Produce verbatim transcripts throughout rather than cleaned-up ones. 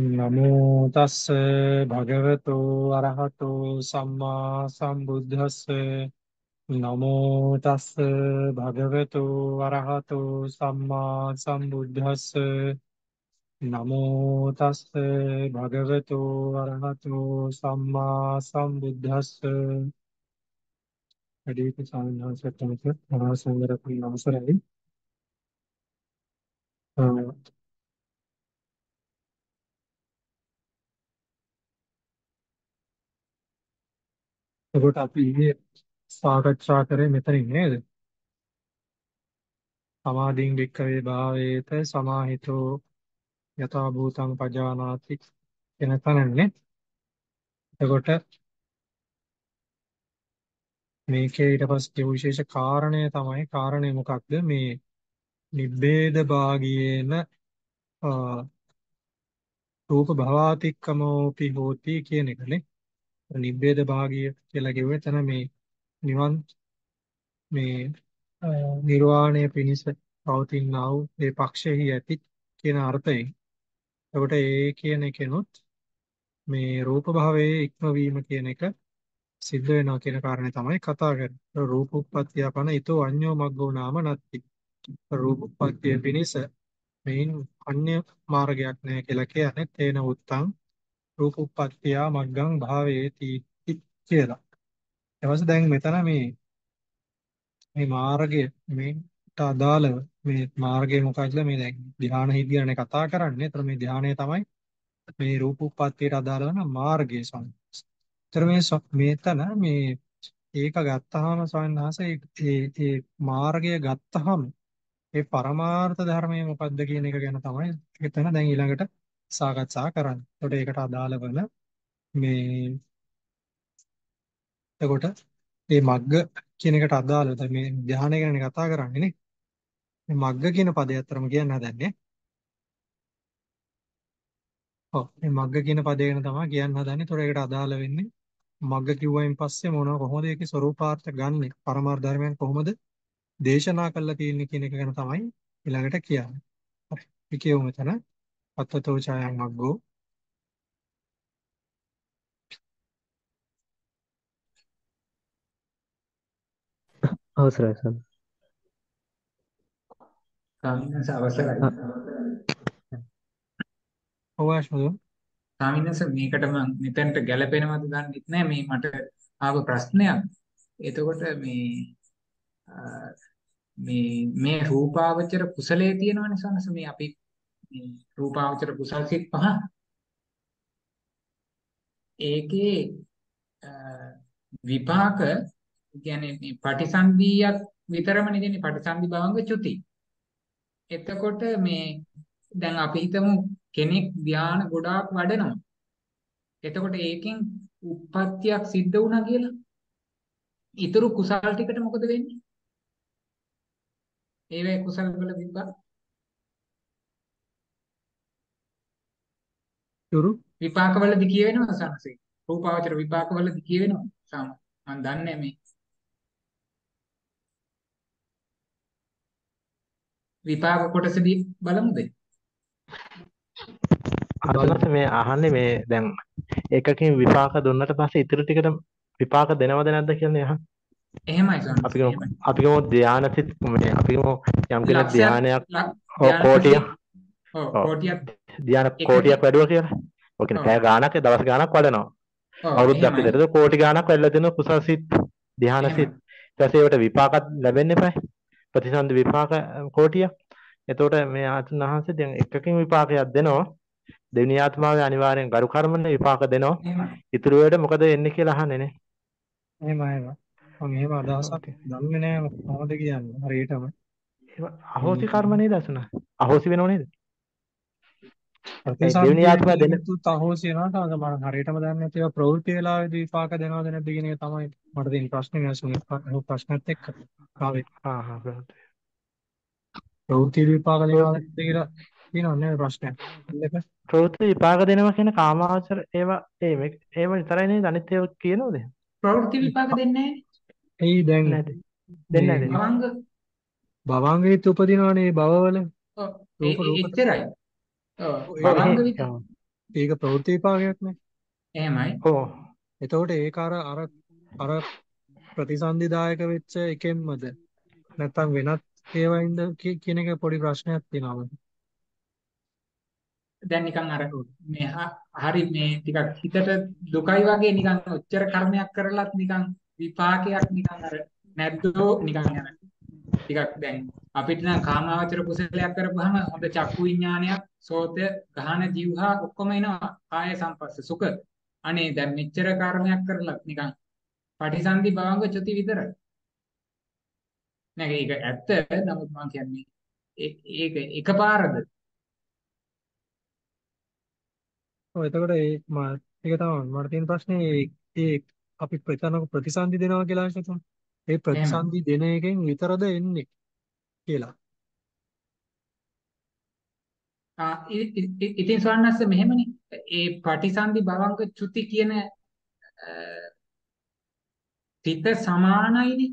නමෝ තස්ස භගවතු අරහතෝ සම්මා සම්බුද්දස්ස නමෝ තස්ස භගවතු අරහතෝ සම්මා සම්බුද්දස්ස නමෝ තස්ස භගවතු අරහතෝ සම්මා සම්බුද්දස්ස අදීප සාන්දහස තමයි මහා සංඝරත්නයේ අවසරයි. එතකොට අපි ඊයේ සාකච්ඡා කරේ මෙතනින් නේද? සමාධින් වික්කවේ භාවේත සමාහිතෝ යථා භූතං පජානාති කියන තැනනේ. එතකොට මේකේ ඊට පස්සේ කිව්ව විශේෂ කාරණය තමයි, කාරණය මොකක්ද? මේ නිබ්බේද භාගියේන රූප භවාතික්කමෝපි හෝති කියන එකනේ. නිබ්බේද භාගිය කියලා කියුවේ තන මේ නිවන්, මේ නිර්වාණය පිණිස පවතිනා වූ ඒ පක්ෂෙහි ඇති කියන අර්ථයෙන්. එතකොට ඒ කියන එකනොත් මේ රූප භවයේ ඉක්මවීම කියන එක සිද්ධ වෙනවා කියන කාරණේ තමයි කතා කරන්නේ. රූප උප්පත්තිය පන ඊතෝ අඤ්ඤෝ මග්ගෝ නාම නත්ති. රූප උප්පත්තිය පිණිස මේන් අන්‍ය මාර්ගයක් නැහැ කියලා කියන්නේ. තේන උත්තං රූප උප්පත්තියා මග්ගං භාවේති කියලා. එවස දැන් මෙතන මේ මේ මාර්ගය මේට අදාළව මේ මාර්ගය මොකක්ද? මේ දැන් ධ්‍යාන හිද්ගණනේ කතා කරන්නේ. ඒතර මේ ධ්‍යානය තමයි මේ රූප උප්පත්තියට අදාළ වෙන මාර්ගය සංස්ස. ඒතර මේ මෙතන මේ ඒක ගත්තාම සංහස ඒ මාර්ගය ගත්තාම ඒ පරමාර්ථ ධර්මය මොකක්ද කියන එක ගැන තමයි එතන දැන් ඊළඟට සාකච්ඡා කරන්නේ. එතකොට ඒකට අදාළ වෙන මේ එතකොට මේ මග්ග කියන එකට අදාළව තමයි මේ ධ්‍යානය ගැන කතා කරන්නේ නේ. මේ මග්ග කියන පදේ අතරම කියන්න හදන්නේ. ඔව් මේ මග්ග කියන පදේ ගැන තමයි කියන්න හදන්නේ. එතකොට ඒකට අදාළ වෙන්නේ මග්ග කිව්වයින් පස්සේ මොනවා, කොහොමද ඒකේ ස්වરૂපාර්ථ ගන්නෙ? පරමාර්ථ ධර්මයන් කොහොමද දේශනා කළා තියෙන්නේ කියන එක ගැන තමයි ඊළඟට කියන්නේ. හරි. මේ කියමු මෙතන. අත්තතෝ ඡායං මග්ගෝ අවසරයි සම් ස්වාමිනස අවසරයි. ඔවශ්‍යද ස්වාමිනස? මේකට මම මෙතනට ගැලපෙනවද දන්නේ නැහැ. මේ මට ආව ප්‍රශ්නයක්. එතකොට මේ මේ මේ රූපාවචර කුසලයේ තියෙනවනේ ස්වාමිනස, මේ අපි රූපාවචර කුසල් සිත් පහ ඒකේ විපාක කියන්නේ මේ පටිසන්ධියක් විතරමනේ දෙන්නේ, පටිසන්ධි භවංග චුති. එතකොට මේ දැන් අපි හිතමු කෙනෙක් ධ්‍යාන ගොඩාක් වඩනවා. එතකොට ඒකෙන් උප්පත්තියක් සිද්ධ වුණා කියලා ඊතුරු කුසල් ටිකට මොකද වෙන්නේ? ඒ වේ කුසල් වල විපාක තුරු විපාකවලදී කිය වෙනවා සංසේ. රූපාවචර විපාකවලදී කිය වෙනවා සාම මම දන්නේ මේ විපාක කොටසදී බලමුද? අරකට මේ අහන්නේ මේ දැන් එකකින් විපාක දුන්නට පස්සේ ඉතුරු ටිකට විපාක දෙනවද නැද්ද කියන්නේ අහ. එහෙමයි සාම. අපි කියමු අපි කියමු ධානයත් මේ අපි කියමු යම් කෙනෙක් ධානයක් කෝටිය ඔව් කෝටියක් ධ්‍යාන කෝටියක් වැඩුවා කියලා. ඔක නේ පැය ගාණක් දවස් ගාණක් වඩනවා. අවුරුද්දක් විතරද කෝටි ගාණක් වැඩලා දෙනවා කුසසිත ධ්‍යානසිත. ඊට පස්සේ ඒවට විපාකත් ලැබෙන්න එපා. ප්‍රතිසන්ද විපාක කෝටියක්. එතකොට මේ ආත්මහංශ දැන් එකකින් විපාකයක් දෙනවා. දෙවෙනි ආත්මාවේ අනිවාර්යෙන් ගරු කර්මනේ විපාක දෙනවා. ඉතුරු වේට මොකද එන්නේ කියලා අහන්නේ නේ. එහෙම එහෙම. මම එහෙම අදහසක් දන්නේ නැහැ මොකද කියන්නේ. හරියටම අහෝසි කර්ම නේද අසුන? අහෝසි වෙනව නේද? දෙවෙනි ආත්මය දෙන්න තුත් අහෝසි වෙනාට අද මම හරියටම දන්නේ නැති ඒවා ප්‍රවෘත්ති වේලාවේදී විපාක දෙනවද නැද්ද කියන එක තමයි මට තියෙන ප්‍රශ්නේ. මේ ප්‍රශ්නත් එක්ක කාවේ හා හා ප්‍රවෘත්ති විපාක දෙනවද නැද්ද කියලා තියෙනවනේ ප්‍රශ්නයක්. ඒක ප්‍රවෘත්ති විපාක දෙනවා කියන කාමාවචර ඒවා ඒ ඒව විතරයි නේද? අනිත් ඒවා කියනවද? ප්‍රවෘත්ති විපාක දෙන්නේ නැහැ. එයි දැන් දෙන්නේ නැහැ. භවංග භවංගේත් උපදිනවනේ භවවල. ඔව් එච්චරයි. ඔව් භවංග විපාක ඒක ප්‍රවෘත්ති විපාකයක් නේ. එහෙමයි. ඔව්. එතකොට ඒක අර අර අර ප්‍රතිසන්දිදායක වෙච්ච එකෙන්මද නැත්නම් වෙනත් ඒවයින්ද කියන එක පොඩි ප්‍රශ්නයක් තියෙනවා. දැන් නිකන් අර මේ හරි මේ ටිකක් හිතට දුකයි වගේ නිකන් ඔච්චර කර්මයක් කරලත් නිකන් විපාකයක් නිකන් අර නැද්දෝ නිකන් යන ටිකක්. දැන් අපිට නම් කාමාවචර කුසලයක් කරපුවාම හොඳ චක්කු විඥානයක් සෝත ගාහන ජීවහා ඔක්කොම එනවා. ආය සම්පස්ස සුඛ. අනේ දැන් මෙච්චර කර්මයක් කරලත් නිකන් පටිසන්ධි භවංග චති විතරයි. නේද? ඒක ඇත්ත. නමුත් මම කියන්නේ ඒක එකපාරද? ඔය එතකොට ඒ මා ඒක තමයි මට තියෙන ප්‍රශ්නේ. ඒ අපි ප්‍රතිසන්ධි ප්‍රතිසන්ධි දෙනවා කියලා හිතමු. ඒ ප්‍රතිසන්ධි දෙන එකෙන් විතරද එන්නේ කියලා. ආ ඉතින් සවන්නස්ස මෙහෙමනේ. ඒ පටිසන්ධි භවංග චුති කියන තිත සමානයිනේ.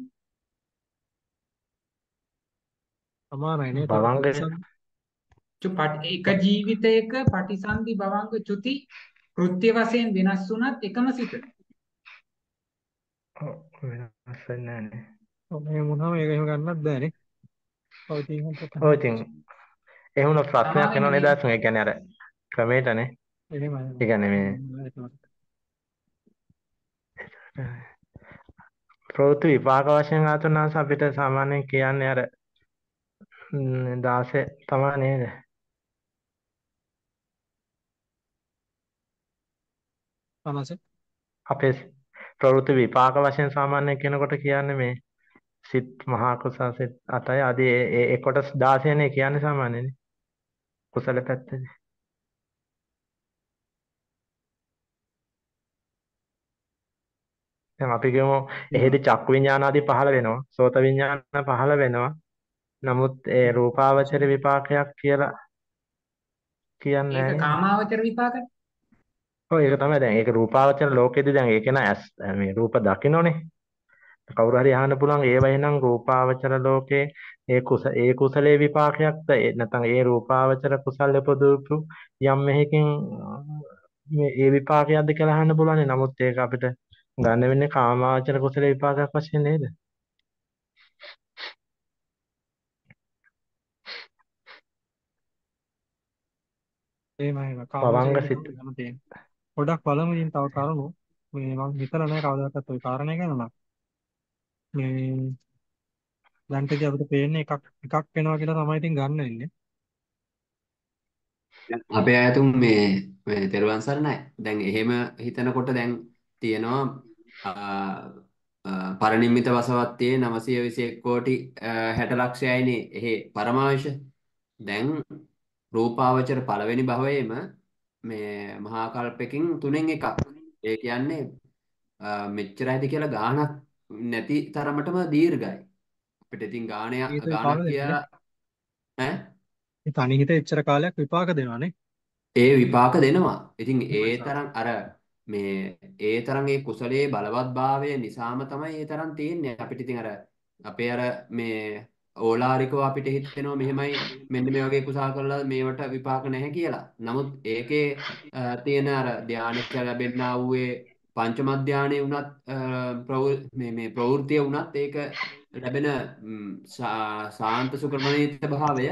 සමානයිනේ. භවංග එක ජීවිතයක පටිසන්ධි භවංග චුති කෘත්‍ය වශයෙන් වෙනස් වුණත් එකම සිත. ඔව් වෙනස් වෙන්නේ නැහැ. ඔව් මේ මොනවා මේක එහෙම ගන්නත් බෑනේ. ඔව් ඉතින් ඔව් ඉතින් ඒ වුණා ප්‍රශ්නයක් එනවා නේද? ඒ කියන්නේ අර ක්‍රමයටනේ. එහෙමයි. ඒ කියන්නේ මේ ප්‍රවෘත්ති විපාක වශයෙන් ආතනස අපිට සාමාන්‍යයෙන් කියන්නේ අර දාසේ තමයි නේද? තමයි අපේ ප්‍රවෘත්ති විපාක වශයෙන් සාමාන්‍ය කෙනෙකුට කියන්නේ මේ සිත් මහා කුසල සිත් අටයි ආදී ඒ ඒ කොටස් දාසය නේ කියන්නේ සාමාන්‍යනේ කුසල පැත්තනේ. දැන් අපි කියමු එහෙදි චක්කු විඥාන ආදී පහළ වෙනවා, සෝත විඥාන පහළ වෙනවා. නමුත් ඒ රූපාවචර විපාකයක් කියලා කියන්නේ නැහැ. ඒක කාමාවචර විපාකනේ. ඔව් ඒක තමයි. දැන් ඒක රූපාවචන ලෝකෙදී දැන් ඒක නෑ මේ රූප දකින්නෝනේ. කවුරු හරි අහන්න පුළුවන් ඒව එහෙනම් රූපාවචර ලෝකේ ඒ කුස ඒ කුසලේ විපාකයක්ද නැත්නම් ඒ රූපාවචර කුසල් උපදූපු යම් මෙහිකින් මේ ඒ විපාකයක්ද කියලා අහන්න පුළුවන්. නමුත් ඒක අපිට ගන්න වෙන්නේ කාමාවචර කුසලේ විපාකයක් වශයෙන් නේද? එහෙමයි. කාමාවචර කුසලේ තියෙනවා. ගොඩක් බලමුකින් තව කරුණු මේ මම හිතලා නැහැ කවදාකවත් ওই කාරණේ ගැන නම් මේ දැන් ටික අපිට පේන්නේ එකක් එකක් වෙනවා කියලා තමයි ඉතින් ගන්න වෙන්නේ. දැන් අපේ අයතුම් මේ මේ පෙරවන් සරණයි. දැන් එහෙම හිතනකොට දැන් තියෙනවා පරිනිම්මිත වසවත්තේ නවසිය විසිඑක් කෝටි හැට ලක්ෂයයිනේ එහි පරමාංශ. දැන් රූපාවචර පළවෙනි භවයේම මේ මහා කල්පකින් තුනෙන් එකක්. ඒ කියන්නේ මෙච්චරයිද කියලා ගාණක් නැති තරමටම දීර්ඝයි. අපිට ඉතින් ගාණය ගාණක් කියලා ඈ ඒ තනි හිත එච්චර කාලයක් විපාක දෙනවානේ. ඒ විපාක දෙනවා. ඉතින් ඒ තරම් අර මේ ඒ තරම් ඒ කුසලයේ බලවත්භාවය නිසාම තමයි ඒ තරම් තියෙන්නේ. අපිට ඉතින් අර අපේ අර මේ ඕලාරිකව අපිට හිතෙනවා මෙහෙමයි මෙන්න මේ වගේ කුසල් කරලා මේවට විපාක නැහැ කියලා. නමුත් ඒකේ තියෙන අර ධානයක් ලැබෙන්නා වූ ඒ පංචම ධානයේ උනත් මේ මේ ප්‍රවෘත්තිය උනත් ඒක ලැබෙන සාන්ත සුඛමනීත භාවය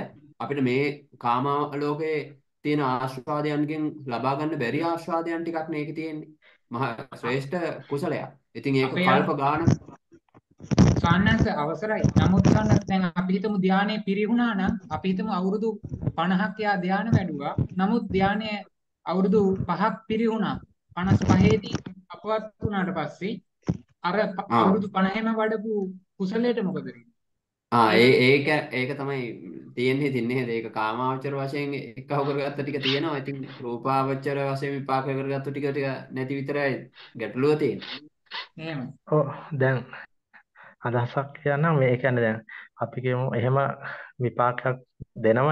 අපිට මේ කාමාලෝකයේ තියෙන ආස්වාදයන්ගෙන් ලබා ගන්න බැරි ආස්වාදයන් ටිකක් මේකේ තියෙන්නේ. මහා ශ්‍රේෂ්ඨ කුසලයක්. ඉතින් ඒක කල්ප ගානක් සාන්නස අවසරයි. නමුත් සාන්නස දැන් අපි හිතමු ධානයේ පිරිහුණා නම් අපි හිතමු අවුරුදු පනහක් යා ධාන වැඩුවා. නමුත් ධානයේ අවුරුදු පහක් පිරිහුණා. පනස් පහේ දී අපවත් වුණාට පස්සේ අර අවුරුදු පනහේම වඩපු කුසලයට මොකද වෙන්නේ? ආ ඒ ඒක ඒක තමයි තියෙන්නේ තින්නේ. ඒක කාමාවචර වශයෙන් එක්කව කරගත්ත ටික තියෙනවා. ඉතින් රූපාවචර වශයෙන් විපාක කරගත්ත ටික ටික නැති විතරයි ගැටලුව තියෙන්නේ. එහෙමයි. ඔව් දැන් අදහසක් කියනවා මේ කියන්නේ දැන් අපි කියමු එහෙම විපාකයක් දෙනවනම්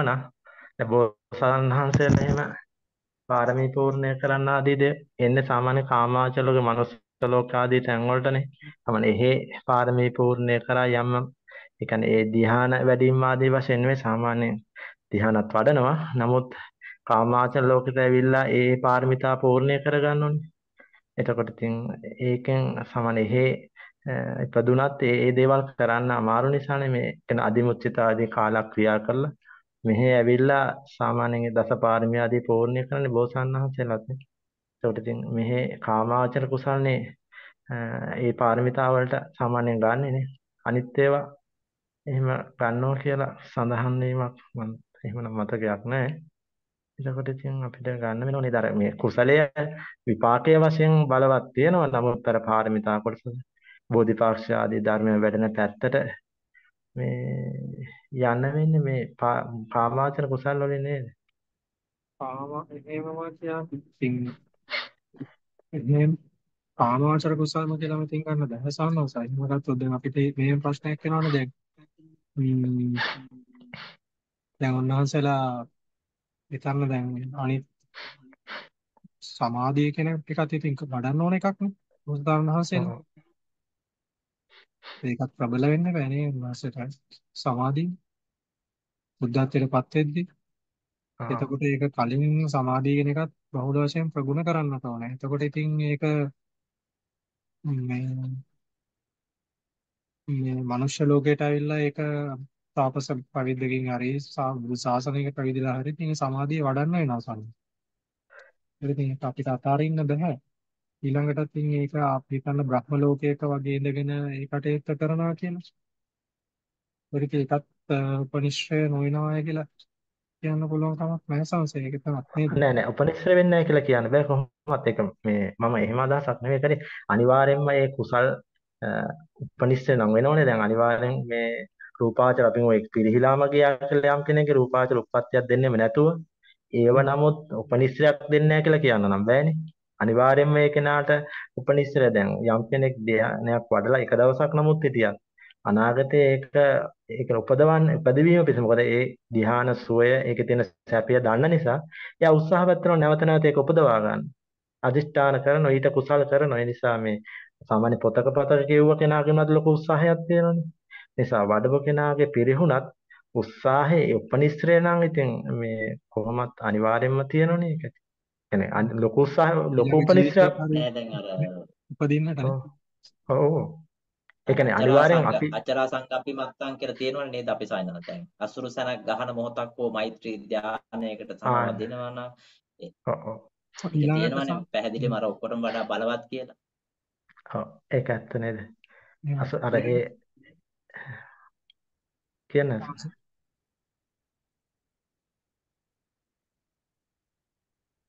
දැන් බෝසත්හන්සේලා එහෙම පාරමී පූර්ණය කරන්න ආදීද එන්නේ සාමාන්‍ය කාමාවචර ලෝක මනුස්ස ලෝක ආදී තැන් වලටනේ. තමයි එහි පාරමී පූර්ණය කරා යම් ඒ කියන්නේ ඒ ධ්‍යාන වැඩිම ආදී වශයෙන් මේ සාමාන්‍ය ධ්‍යානත් වඩනවා. නමුත් කාමාවචර ලෝකෙට ඇවිල්ලා ඒ පාරමිතා පූර්ණය කරගන්න ඕනේ. එතකොට ඉතින් ඒකෙන් සමහර එහෙ ඉපදුනත් ඒ ඒ දේවල් කරන්න අමාරු නිසානේ මේ කියන අදිමුච්චිතාදී කාලක් ක්‍රියා කරලා මෙහෙ ඇවිල්ලා සාමාන්‍යයෙන් දස පාරමිතාදී පූර්ණය කරන්නේ බෝසත්ණන්හන්සේලාත්. එතකොට ඉතින් මෙහෙ කාමාවචර කුසල්නේ ඒ පාරමිතා වලට සාමාන්‍යයෙන් ගන්නෙ නේ. අනිත් ඒවා එහෙම ගන්නවා කියලා සඳහන් වීමක් මම එහෙමනම් මතකයක් නැහැ. එතකොට ඉතින් අපිට ගන්න වෙනෝනේ දර මේ කුසලය විපාකයේ වශයෙන් බලවත් තියෙනවා. නමුත් අර පාරමිතා කොටස බෝධිපාක්ෂ ආදී ධර්මයේ වැඩෙන පැත්තට මේ යන්න වෙන්නේ මේ කාමාවචර කුසල් වලින් නේද? ආවා එහෙමම කියන්නේ එහෙම කාමාවචර කුසල්ම කියලා මම තින් ගන්න දහසන්න උසයි. මොකක්ද දැන් අපිට මේ ප්‍රශ්නයක් එනවනේ දැන් දැන් උන්වහන්සේලා ඉතින් දැන් අනිත් සමාධිය කියන එකත් ඉතින් වඩන්න ඕන එකක් නේ. උන්වහන්සේලා ඒකත් ප්‍රබල වෙන්න බෑ නේ උන්වහන්සේට සමාධිය බුද්ධත්වයටපත් වෙද්දී. එතකොට ඒක කලින් සමාධිය කියන එකත් බහුල වශයෙන් ප්‍රගුණ කරන්න ඕන. එතකොට ඉතින් ඒක මේ මනුෂ්‍ය ලෝකයට ඇවිල්ලා ඒක තාපස පවිද්දකින් හරි ශාසනයක පැවිදිලා හරි තියෙන සමාධිය වඩන්න වෙනවා සම්මත. ඒකෙන් අපිට අතාරින්න බෑ. ඊළඟටත් ඉතින් ඒක අපි හිතන බ්‍රහ්ම ලෝකයක වගේ ඉඳගෙන ඒකට ඒත් කරනවා කියලා. ඒක ඒකත් උපනිශ්‍රය නොවනවා කියලා කියන්න පුළුවන් කමක් නැහැ සංසේ. ඒක තමයි නෑ නෑ උපනිශ්‍රය වෙන්නේ නැහැ කියලා කියන්න බෑ කොහොමවත්. ඒක මේ මම එහෙම අදහසක් නෙවෙයි කරේ. අනිවාර්යයෙන්ම ඒ කුසල් උපනිශ්‍රේ නම් වෙනවනේ. දැන් අනිවාර්යෙන් මේ රූපාවචර අපි ඔය පිරිහිලාම ගියා කියලා යම් කෙනෙක්ගේ රූපාවචර උප්පත්තියක් දෙන්නේම නැතුව ඒව නමුත් උපනිශ්‍රයක් දෙන්නේ නැහැ කියලා කියන්න නම් බෑනේ. අනිවාර්යෙන්ම ඒ කෙනාට උපනිශ්‍රය දැන් යම් කෙනෙක් ධ්‍යානයක් වඩලා එක දවසක් නමුත් හිටියත් අනාගතයේ ඒක ඒක උපදවන්න උපදවීම පිස මොකද ඒ ධ්‍යාන සෝය ඒකේ තියෙන සැපය දන්න නිසා එයා උත්සාහවත් වෙනවා නැවත නැවත ඒක උපදවා ගන්න. අදිෂ්ඨාන කරනවා ඊට කුසල කරනවා. ඒ නිසා මේ සාමාන්‍ය පොතක පතක කියුව කෙනාගේවත් ලොකු උත්සාහයක් තියෙනවනේ. නිසා වඩව කෙනාගේ පිරිහුණත් උත්සාහයේ උපනිශ්‍රය නම් ඉතින් මේ කොහොමත් අනිවාර්යයෙන්ම තියෙනවනේ. ඒක يعني ලොකු උත්සාහ ලොකු උපනිශ්‍රයක් දැන් අර උපදින්නට ඔව් ඒ කියන්නේ අනිවාර්යෙන් අපි අචරා සංකප්පි මත්තන් කියලා තියෙනවනේ නේද අපි සායනන තැන්. අසුරු සනක් ගහන මොහොතක් හෝ මෛත්‍රී ධානයකට සමාව දෙනවා නම් ඔව් ඔව් ඊළඟට පැහැදිලිවම අර ඔක්කොටම වඩා බලවත් කියලා. ඔව් ඒක ඇත්ත නේද? අර ඒ කියන්න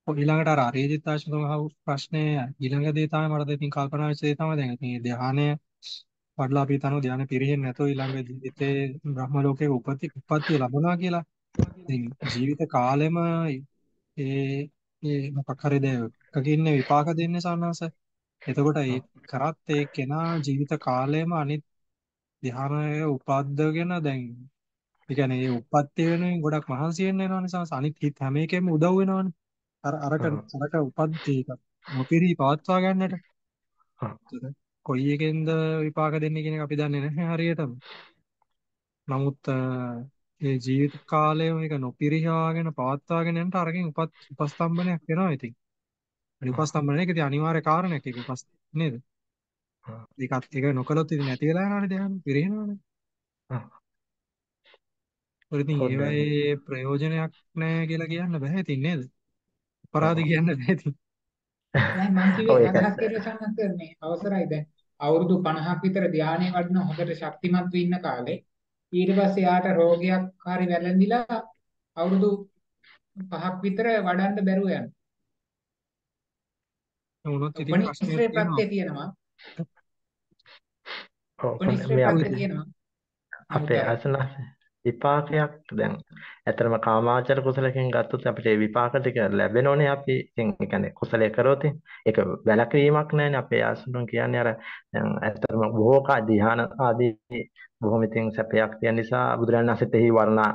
ඔය ඊළඟට අර අරේජිත් ආශ්‍රමව ප්‍රශ්නේ ඊළඟ දේ තමයි මට ඉතින් කල්පනා වෙච්ච දේ තමයි දැන් ඉතින් ධ්‍යානය වඩලා අපි හිතනවා ධ්‍යාන පිරෙන්නේ නැතෝ ඊළඟ ජීවිතේ බ්‍රහ්ම ලෝකේ උපති උප්පත්තිය ලැබුණා කියලා. ඉතින් ජීවිත කාලෙම ඒ මේ මොකක් හරි දෙයක් කකින්නේ විපාක දෙන්නේ සානස. එතකොට ඒ කරත් ඒ කෙනා ජීවිත කාලයම අනිත් ධ්‍යානයේ උපද්දගෙන දැන් ඒ කියන්නේ ඒ උපත්ති වෙනුවෙන් ගොඩක් මහන්සි වෙන්න වෙනවා නිසා අනිත් හිත හැම එකෙම උදව් වෙනවනේ. අර අරක අරක උපද්දී එක නොපිරී පවත්වා ගන්නට. කොයි එකෙන්ද විපාක දෙන්නේ කියන එක අපි දන්නේ නැහැ හරියටම. නමුත් ඒ ජීවිත කාලයම ඒක නොපිරීවාගෙන පවත්වාගෙන යනට අරකින් උපත් උපස්තම්භනයක් වෙනවා ඉතින්. උපස්තම්භනයක ඉතින් අනිවාර්ය කාරණයක් ඒක උපස් නේද? ඒකත් ඒක නොකළොත් ඉතින් නැති වෙලා යනවනේ දැන් පිරෙනවනේ. හ්ම්. ඉතින් ඒවයේ ප්‍රයෝජනයක් නැහැ කියලා කියන්න බෑ ඉතින් නේද? අපරාධ කියන්න බෑ ඉතින්. නෑ මං කිව්වේ අදහස් කියලා සම්මත කරන්නේ අවසරයි දැන්. අවුරුදු පනහක් විතර ධානය වඩන හොඳට ශක්තිමත් වෙන්න කාලේ ඊට පස්සේ යාට රෝගයක් හරි වැළඳිලා අවුරුදු පහක් විතර වඩන්න බැරුව යනවා. උනොත් ඉතින් ප්‍රශ්නේ තියෙනවා. අපේ අසන විපාකයක් දැන් ඇත්තටම කාමාවචර කුසලයෙන් ගත්තොත් අපිට ඒ විපාක ටික ලැබෙනෝනේ. අපි ඉතින් ඒ කියන්නේ කුසලයේ කරොත් ඒක වැලැක්වීමක් නැහැනේ. අපේ ආසනුන් කියන්නේ අර දැන් ඇත්තටම බොහෝ කා ධ්‍යාන ආදී බොහොම ඉතින් සැපයක් තියෙන නිසා බුදුරජාණන් වහන්සේත් එහි වර්ණා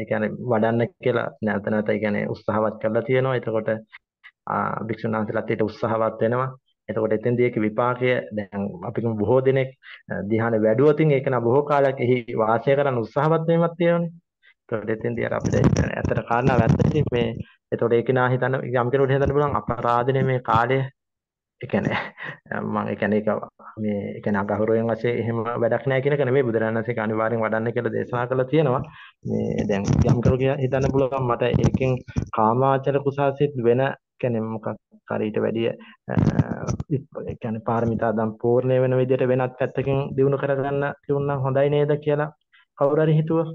ඒ කියන්නේ වඩන්න කියලා නැවත නැවත ඒ කියන්නේ උත්සාහවත් කරලා තියෙනවා. එතකොට භික්ෂුන් වහන්සේලාත් ඒකට උත්සාහවත් වෙනවා. එතකොට එතෙන්දී ඒක විපාකය දැන් අපිට බොහෝ දෙනෙක් ධ්‍යාන වැඩුවොත් ඒක න බොහෝ කාලයක් එහි වාසය කරන්න උත්සාහවත් වෙන්නත් තියෙනවානේ. ප්‍රොඩෙතෙන් දිහා අපිට හිතන්න. ඇත්තට කාරණා වැදගත් මේ. ඒතකොට ඒක නා හිතන්න යම් කෙනෙකුට හිතන්න පුළුවන් අපරාධනේ මේ කාලය. ඒ කියන්නේ මම ඒ කියන්නේ ඒක මේ ඒ කියන්නේ අගහරුවෙන් වශයෙන් එහෙම වැඩක් නැහැ කියන එක නෙමෙයි බුදුරණන්සේක අනිවාර්යෙන් වඩන්න කියලා දේශනා කළා තියෙනවා. මේ දැන් යම් කෙනෙකුට හිතන්න පුළුවන් මට ඒකෙන් කාමාචර කුසාසිත වෙන කියන්නේ මොකක් හරියට වැඩි ඒ කියන්නේ පාරමිතා දම් පූර්ණ වෙන විදිහට වෙනත් පැත්තකින් දිනු කර ගන්න තියුණා හොඳයි නේද කියලා කවුරු හරි හිතුවා.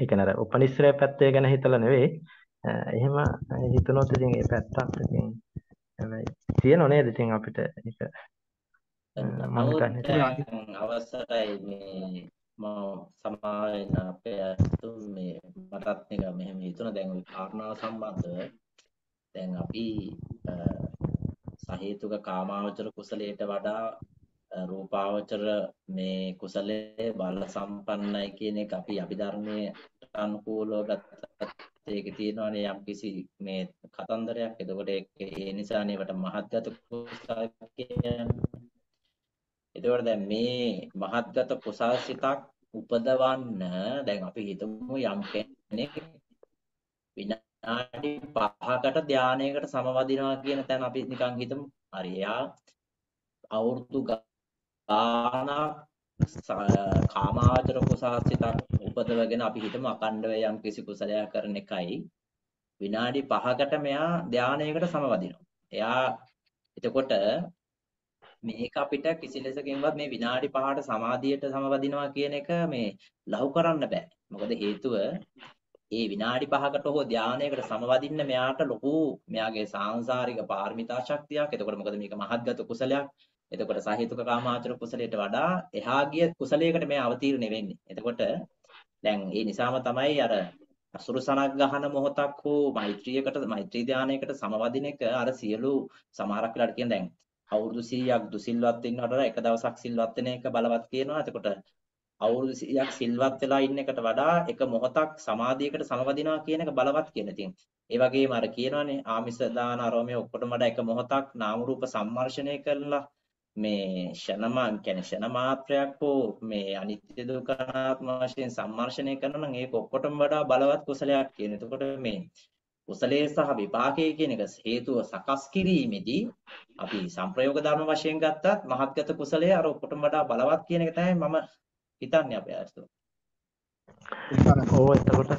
ඒ කියන්නේ අර උපනිශ්‍රය පැත්තේ ගැන හිතලා නෙවෙයි එහෙම හිතනොත් ඉතින් ඒ පැත්තත් ඉතින් තියෙනව නේද ඉතින් අපිට ඒක මම හිතන්නේ අවසරයි මේ මම සමාවෙන්න අපේ අතු මේ මටත් එක මෙහෙම හිතුණා දැන් ওই කාරණා සම්බන්ධව දැන් අපි සහේතුක කාමාවචර කුසලයට වඩා රූපාවචර මේ කුසලයේ බල සම්පන්නයි කියන එක අපි අභිධර්මයේ අනුකූලව ගත්තත් ඒක තියෙනවානේ යම්කිසි මේ කතන්දරයක්. එතකොට ඒ නිසානේ වට මහත්ගත කුසල කියන්නේ. එතකොට දැන් මේ මහත්ගත කුසල සිතක් උපදවන්න දැන් අපි හිතමු යම් කෙනෙක් විනාඩි පහකට ධානයකට සමවදිනවා කියන තැන අපි නිකන් හිතමු. හරි එයා අවුරුදු ආන කාමාවචර කුසාසිත උපදවගෙන අපි හිතමු අකණ්ඩව යම් කිසි කුසලයක් කරන එකයි විනාඩි පහකට මෙයා ධානයයකට සමවදිනවා. එයා එතකොට මේක අපිට කිසි ලෙසකින්වත් මේ විනාඩි පහට සමාධියට සමවදිනවා කියන එක මේ ලහු කරන්න බෑ. මොකද හේතුව ඒ විනාඩි පහකට හෝ ධානයයකට සමවදින්න මෙයාට ලොකු මෙයාගේ සාංශාරික පාරමිතා ශක්තියක්. එතකොට මොකද මේක මහත්ගත කුසලයක්. එතකොට සාහිතුක කාමාචර කුසලයට වඩා එහා ගිය කුසලයකට මේ අවතීර්ණ වෙන්නේ. එතකොට දැන් ඒ නිසාම තමයි අර අසුරු සනක් ගහන මොහොතක් හෝ මෛත්‍රියකට මෛත්‍රී ධානයකට සමවදින එක අර සියලු සමහරක් වෙලාට කියන දැන් අවුරුදු සීයක් දුසිල්වත් ඉන්නවට වඩා එක දවසක් සිල්වත් වෙන එක බලවත් කියනවා. එතකොට අවුරුදු සීයක් සිල්වත් වෙලා ඉන්න එකට වඩා එක මොහොතක් සමාධියකට සමවදිනවා කියන එක බලවත් කියන තියෙන. ඒ වගේම අර කියනවානේ ආමිස දාන අරෝමයේ ඔක්කොටම වඩා එක මොහොතක් නාම රූප සම්මර්ෂණය කරලා මේ ෂණමාන් කියන්නේ ෂණ මාත්‍රයක් හෝ මේ අනිත්‍ය දුක්ඛ අනාත්ම වශයෙන් සම්මර්ෂණය කරනවා නම් ඒක ඔක්කොටම වඩා බලවත් කුසලයක් කියන. එතකොට මේ කුසලයේ සහ විපාකයේ කියන එක හේතුව සකස් කිරීමේදී අපි සංප්‍රයෝග ධර්ම වශයෙන් ගත්තත් මහත්ගත කුසලයේ අර ඔක්කොටම වඩා බලවත් කියන එක තමයි මම හිතන්නේ අපි අරතෝ. ඔව් එතකොට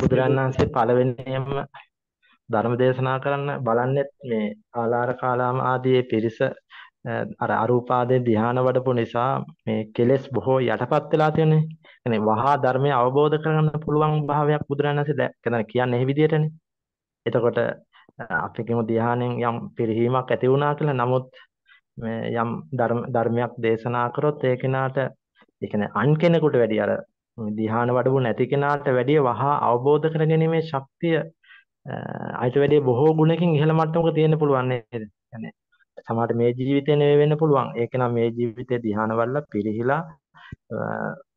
බුදුරණන් වහන්සේ පළවෙනිම ධර්ම දේශනා කරන්න බලන්නේ මේ ආලාර කාලාම ආදී පිරිස අර අරූපාදේ ධ්‍යාන වඩපු නිසා මේ කෙලෙස් බොහෝ යටපත් වෙලා තියෙනනේ. يعني වහා ධර්මය අවබෝධ කරගන්න පුළුවන් භාවයක් බුදුරණන්සේ කියන්නේ මේ විදිහටනේ. එතකොට අපි කියමු ධ්‍යානෙන් යම් පිරිහීමක් ඇති වුණා කියලා. නමුත් මේ යම් ධර්ම ධර්මයක් දේශනා කරොත් ඒ කෙනාට ඒ කියන්නේ අන් කෙනෙකුට වැඩිය අර ධ්‍යාන වඩපු නැති කෙනාට වැඩිය වහා අවබෝධ කරගැනීමේ ශක්තිය අයිට වැඩිය බොහෝ ගුණකින් ඉහළ මට්ටමක තියෙන්න පුළුවන් නේද? يعني සමහර මේ ජීවිතේ නෙවෙයි වෙන්න පුළුවන්. ඒක නම් මේ ජීවිතේ ධ්‍යානවල පිළිහිලා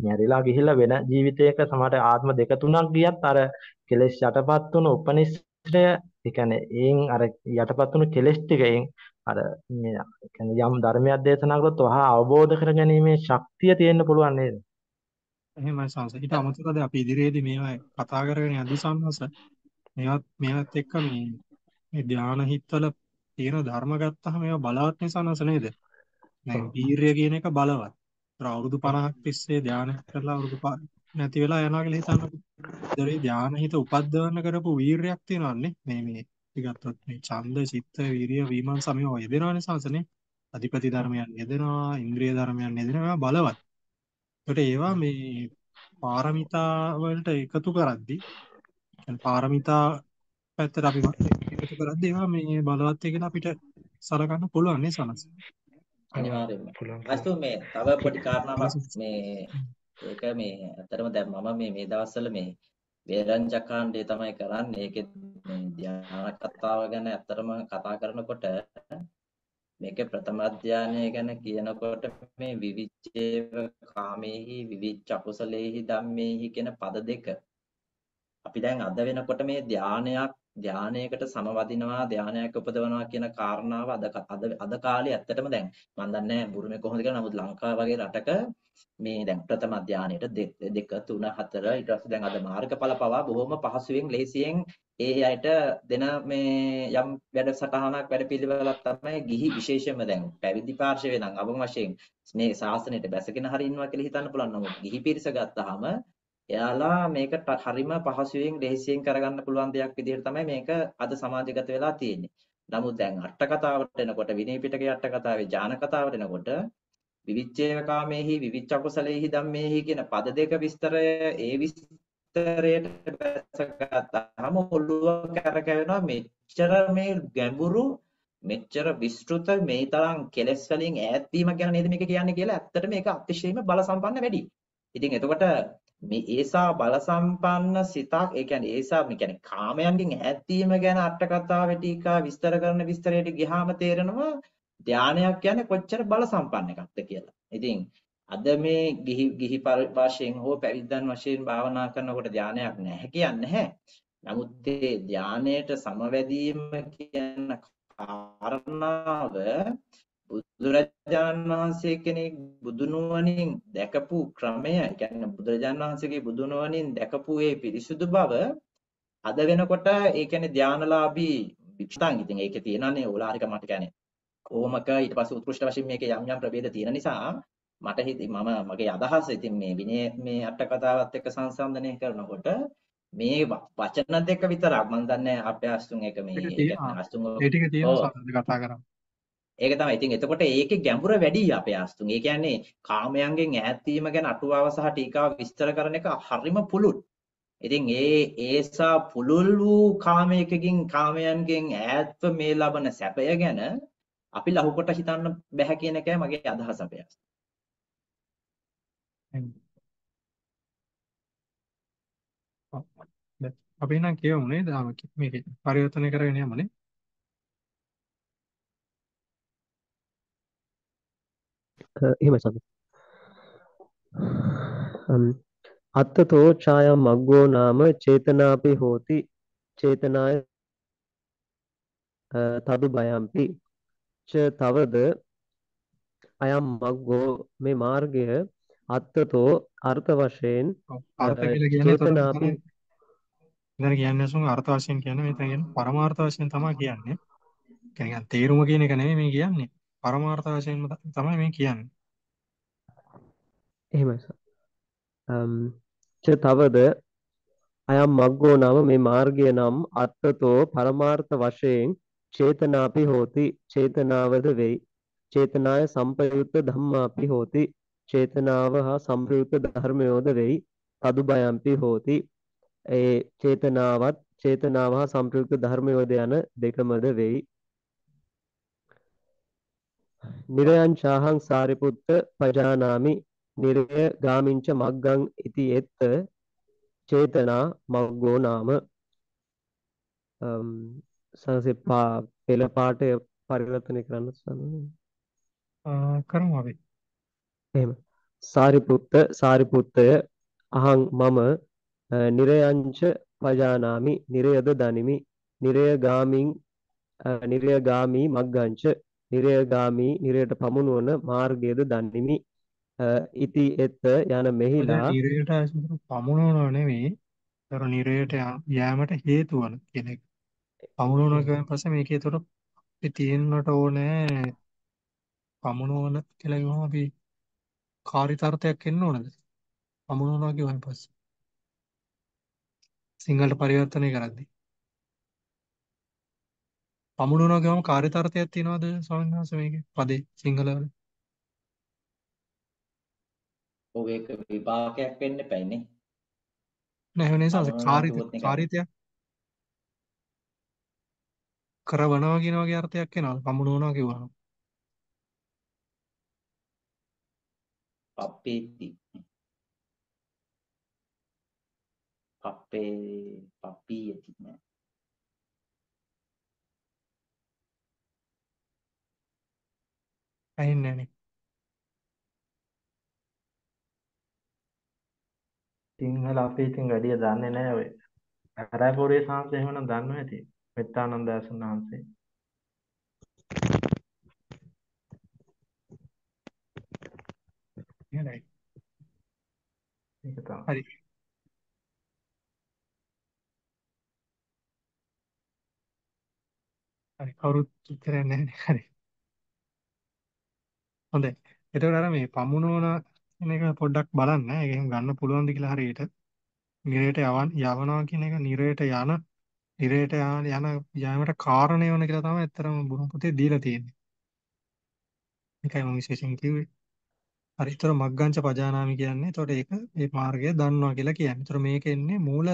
මැරිලා ගිහිලා වෙන ජීවිතයක සමහර ආත්ම දෙක තුනක් ගියත් අර කෙලෙස් යටපත් වුණු උපනිශ්‍රය ඒ කියන්නේ එයින් අර යටපත් වුණු කෙලෙස් ටිකෙන් අර මේ ඒ කියන්නේ යම් ධර්මයක් දේශනා කරොත් වහා අවබෝධ කරගැනීමේ ශක්තිය තියෙන්න පුළුවන් නේද? එහෙමයි සංසය. ඊට අමතරව දැන් අපි ඉදිරියේදී මේවා කතා කරගෙන යද්දී සංසය මේවත් මේවත් එක්ක මේ මේ ධ්‍යාන හිත්වල තියෙන ධර්ම ගත්තාම ඒවා බලවත් නිසා නස නේද? දැන් වීර්ය කියන එක බලවත්. ඒතර අවුරුදු පනහක් තිස්සේ ධානය කරලා අවුරුදු පහ නැති වෙලා යනවා කියලා හිතන්නකො. ඒතරේ ධාන හිත උපද්දවන්න කරපු වීර්යයක් තියෙනවානේ. මේ මේ ටිකක්වත් මේ ඡන්ද, චිත්ත, වීර්ය, විමර්ශන මේවා යෙදෙනවා නිසා නසනේ. අධිපති ධර්මයන් යෙදෙනවා, ඉන්ද්‍රිය ධර්මයන් යෙදෙනවා බලවත්. ඒකට ඒවා මේ පාරමිතා වලට එකතු කරද්දී يعني පාරමිතා පැත්තට අපි එකතු කරද්දී ඒවා මේ බලවත් එක අපිට සරගන්න පුළුවන් නේ සනස. අනිවාර්යයෙන්ම පුළුවන්. අස්තු මේ තව පොඩි කාරණාවක් මේ ඒක මේ අතරම දැන් මම මේ මේ දවස්වල මේ වේරංජකාණ්ඩය තමයි කරන්නේ. ඒකේ මේ ධ්‍යාන කතාව ගැන අතරම කතා කරනකොට මේකේ ප්‍රථම අධ්‍යානය ගැන කියනකොට මේ විවිච්ඡේව කාමේහි විවිච්ඡ අකුසලේහි ධම්මේහි කියන පද දෙක අපි දැන් අද වෙනකොට මේ ධානයක් ධානයකට සමවදිනවා ධානයක් උපදවනවා කියන කාරණාව අද අද කාලේ ඇත්තටම දැන් මම දන්නේ නැහැ බුරුමේ කොහොමද කියලා. නමුත් ලංකාව වගේ රටක මේ දැන් ප්‍රථම ධානයට දෙක තුන හතර ඊට පස්සේ දැන් අද මාර්ගඵල පවා බොහොම පහසුවෙන් ලේසියෙන් ඒ අයට දෙන මේ යම් වැඩසටහනක් වැඩපිළිවෙලක් තමයි ගිහි විශේෂයෙන්ම දැන් පැවිදි පාර්ශවයේ නම් අවම වශයෙන් මේ ශාසනයට බැසගෙන හරිනවා කියලා හිතන්න පුළුවන්. නමුත් ගිහි පිරිස ගත්තාම එයාලා මේක හරිම පහසුවෙන් දෙහිසියෙන් කරගන්න පුළුවන් දෙයක් විදිහට තමයි මේක අද සමාජගත වෙලා තියෙන්නේ. නමුත් දැන් අට කතාවට එනකොට විනය පිටකේ අට කතාවේ ඥාන කතාවට එනකොට විවිච්ඡේව කාමේහි විවිච්ඡ කුසලේහි ධම්මේහි කියන පද දෙක විස්තරය ඒ විස්තරයට දැසගත්තාම ඔළුව කරකැවෙනවා. මෙච්චර මේ ගැඹුරු මෙච්චර විස්තෘත මේ තරම් කෙලස් වලින් ඈත් වීම ගැන නේද මේක කියන්නේ කියලා ඇත්තට මේක අතිශයින්ම බල සම්පන්න වැඩි. ඉතින් එතකොට මේ ඒසා බල සම්පන්න සිතක් ඒ කියන්නේ ඒසා මේ කියන්නේ කාමයන්ගෙන් ඈත් වීම ගැන අට කතාවේ ටීකා විස්තර කරන විස්තරයට ගියාම තේරෙනවා ධානයක් කියන්නේ කොච්චර බල සම්පන්න එකක්ද කියලා. ඉතින් අද මේ ගිහි ගිහි පරිපාශයෙන් හෝ පැවිද්දන් වශයෙන් භාවනා කරනකොට ධානයක් නැහැ කියන්නේ නැහැ. නමුත් ඒ ධානයට සමවැදීම කියන කාරණාව බුදුරජාණන් වහන්සේ කෙනෙක් බුදුනුවණින් දැකපු ක්‍රමය, ඒ කියන්නේ බුදුරජාණන් වහන්සේගේ බුදුනුවණින් දැකපු ඒ පිරිසුදු බව අද වෙනකොට ඒ කියන්නේ ධානලාභී වික්ෂතන් ඉතින් ඒකේ තියෙනනේ ඕලාරික මට කියන්නේ ඕමක ඊට පස්සේ උත්කෘෂ්ඨ වශයෙන් මේකේ යම් යම් ප්‍රභේද තියෙන නිසා මට හිත මම මගේ අදහස ඉතින් මේ විනය මේ අට කතාවත් එක්ක සංසන්දනය කරනකොට මේ වචන දෙක විතරක් මම දන්නේ අපේ අස්තුන් එක මේ ඒ කියන්නේ අස්තුන් ඒ ටික තියෙන කතා කරමු. ඒක තමයි. ඉතින් එතකොට ඒකේ ගැඹුර වැඩි අපේ ආස්තුන්. ඒ කියන්නේ කාමයන්ගෙන් ඈත් වීම ගැන අටුවාව සහ ටීකාව විස්තර කරන එක හරිම පුළුල්. ඉතින් ඒ ඒසා පුළුල් වූ කාමයකකින් කාමයන්ගෙන් ඈත්ව මේ ලබන සැපය ගැන අපි ලහු කොට හිතන්න බෑ කියන එකයි මගේ අදහස අපේ ආස්තුන්. අපි නම් කියමු නේද මේක පරිවර්තනය කරගෙන යමුනේ. අත්තතෝ ඡායම් මග්ගෝ නාම චේතනාපි හෝති චේතනාය තදු බයම්පි ච තවද අයම් මග්ගෝ මේ මාර්ගය අත්තතෝ අර්ථ වශයෙන් අර්ථ කියලා කියන්නේ චේතනාපි ඉතින් කියන්නේ සුන් අර්ථ වශයෙන් කියන්නේ මෙතන කියන්නේ පරමාර්ථ වශයෙන් තමයි කියන්නේ. කියන්නේ තේරුම කියන එක නෙමෙයි මේ කියන්නේ. පරමාර්ථ වශයෙන්ම තමයි මේ කියන්නේ. එහෙමයි සර්. අම් චතවද අයම් මග්ගෝ නාම මේ මාර්ගය නම් අත්තතෝ පරමාර්ථ වශයෙන් චේතනාපි හෝති චේතනාවද වෙයි. චේතනාය සම්ප්‍රයුක්ත ධම්මාපි හෝති චේතනාව හා සම්ප්‍රයුක්ත ධර්මයෝද වෙයි. තදුබයම්පි හෝති ඒ චේතනාවත් චේතනාව හා සම්ප්‍රයුක්ත ධර්මයෝද යන දෙකමද වෙයි. නිරයං ඡාහං සාරිපුත්ත පජානාමි නිරය ගාමින්ච මග්ගං ඉති එත් චේතනා මග්ගෝ නාම අම් සංසෙප්පා පෙළ පාඨය පරිවර්තනය කරන්න සම්මත කරමු අපි. එහෙම සාරිපුත්ත සාරිපුත්තය අහං මම නිරයං ච පජානාමි නිරයද දනිමි නිරය ගාමින් නිරය ගාමි මග්ගං ච නිරයගාමි නිරයට පමුණුවන මාර්ගයද දන්නිමි ඉති එත යන මෙහිලා නිරයට පමුණුවනව නෙමෙයි ඒතර නිරයට යෑමට හේතු වන කෙනෙක් පමුණුවන කියන පස්සේ මේකේ ඒතර අපි තියෙන්නට ඕනේ පමුණුවන කියලා කිව්වම අපි කාර්යතරයක් එන්න ඕනද පමුණුවනවා කියවන් පස්සේ සිංහලට පරිවර්තනය කරද්දී පමුණුවනවා කියවම කාර්යතරයක් තියනවාද ස්වාමීන් වහන්සේ මේකේ පදේ සිංහල වල? ඔව් ඒක විභාගයක් වෙන්න එපයිනේ. නෑ වෙන්නේ නැහැ කාර්යත කාර්යතය කරවනවා කියන වගේ අර්ථයක් එනවා පමුණුවනවා කියවහම. පප්පේති පප්පේ පප්පියති නෑ අයින්නේ. සිංහල අපි ඉතින් වැඩිය දන්නේ නැහැ ඔය හරපොරේ සාංශය එහෙමනම් දන්නව ඇති. මෙත්තානන්ද ආසන්න හංසේ. එහෙමයි. ඒක තමයි. හරි. හරි කවුරුත් උත්තරයක් නැහැ. හරි. හොඳයි. එතකොට අර මේ පමුණෝන කියන එක පොඩ්ඩක් බලන්න. ඒක එහෙම ගන්න පුළුවන්ද කියලා හරියට. නිරයට යවන් යවනවා කියන එක නිරයට යන නිරයට යන යෑමට කාරණේ වෙන කියලා තමයි අත්‍තරම බුදුන් පොතේ දීලා තියෙන්නේ. මේකයි මම විශේෂයෙන් කිව්වේ. හරිතර මග්ගංච පජානාමි කියන්නේ එතකොට ඒක මේ මාර්ගය දන්නවා කියලා කියන්නේ. එතකොට මේක එන්නේ මූල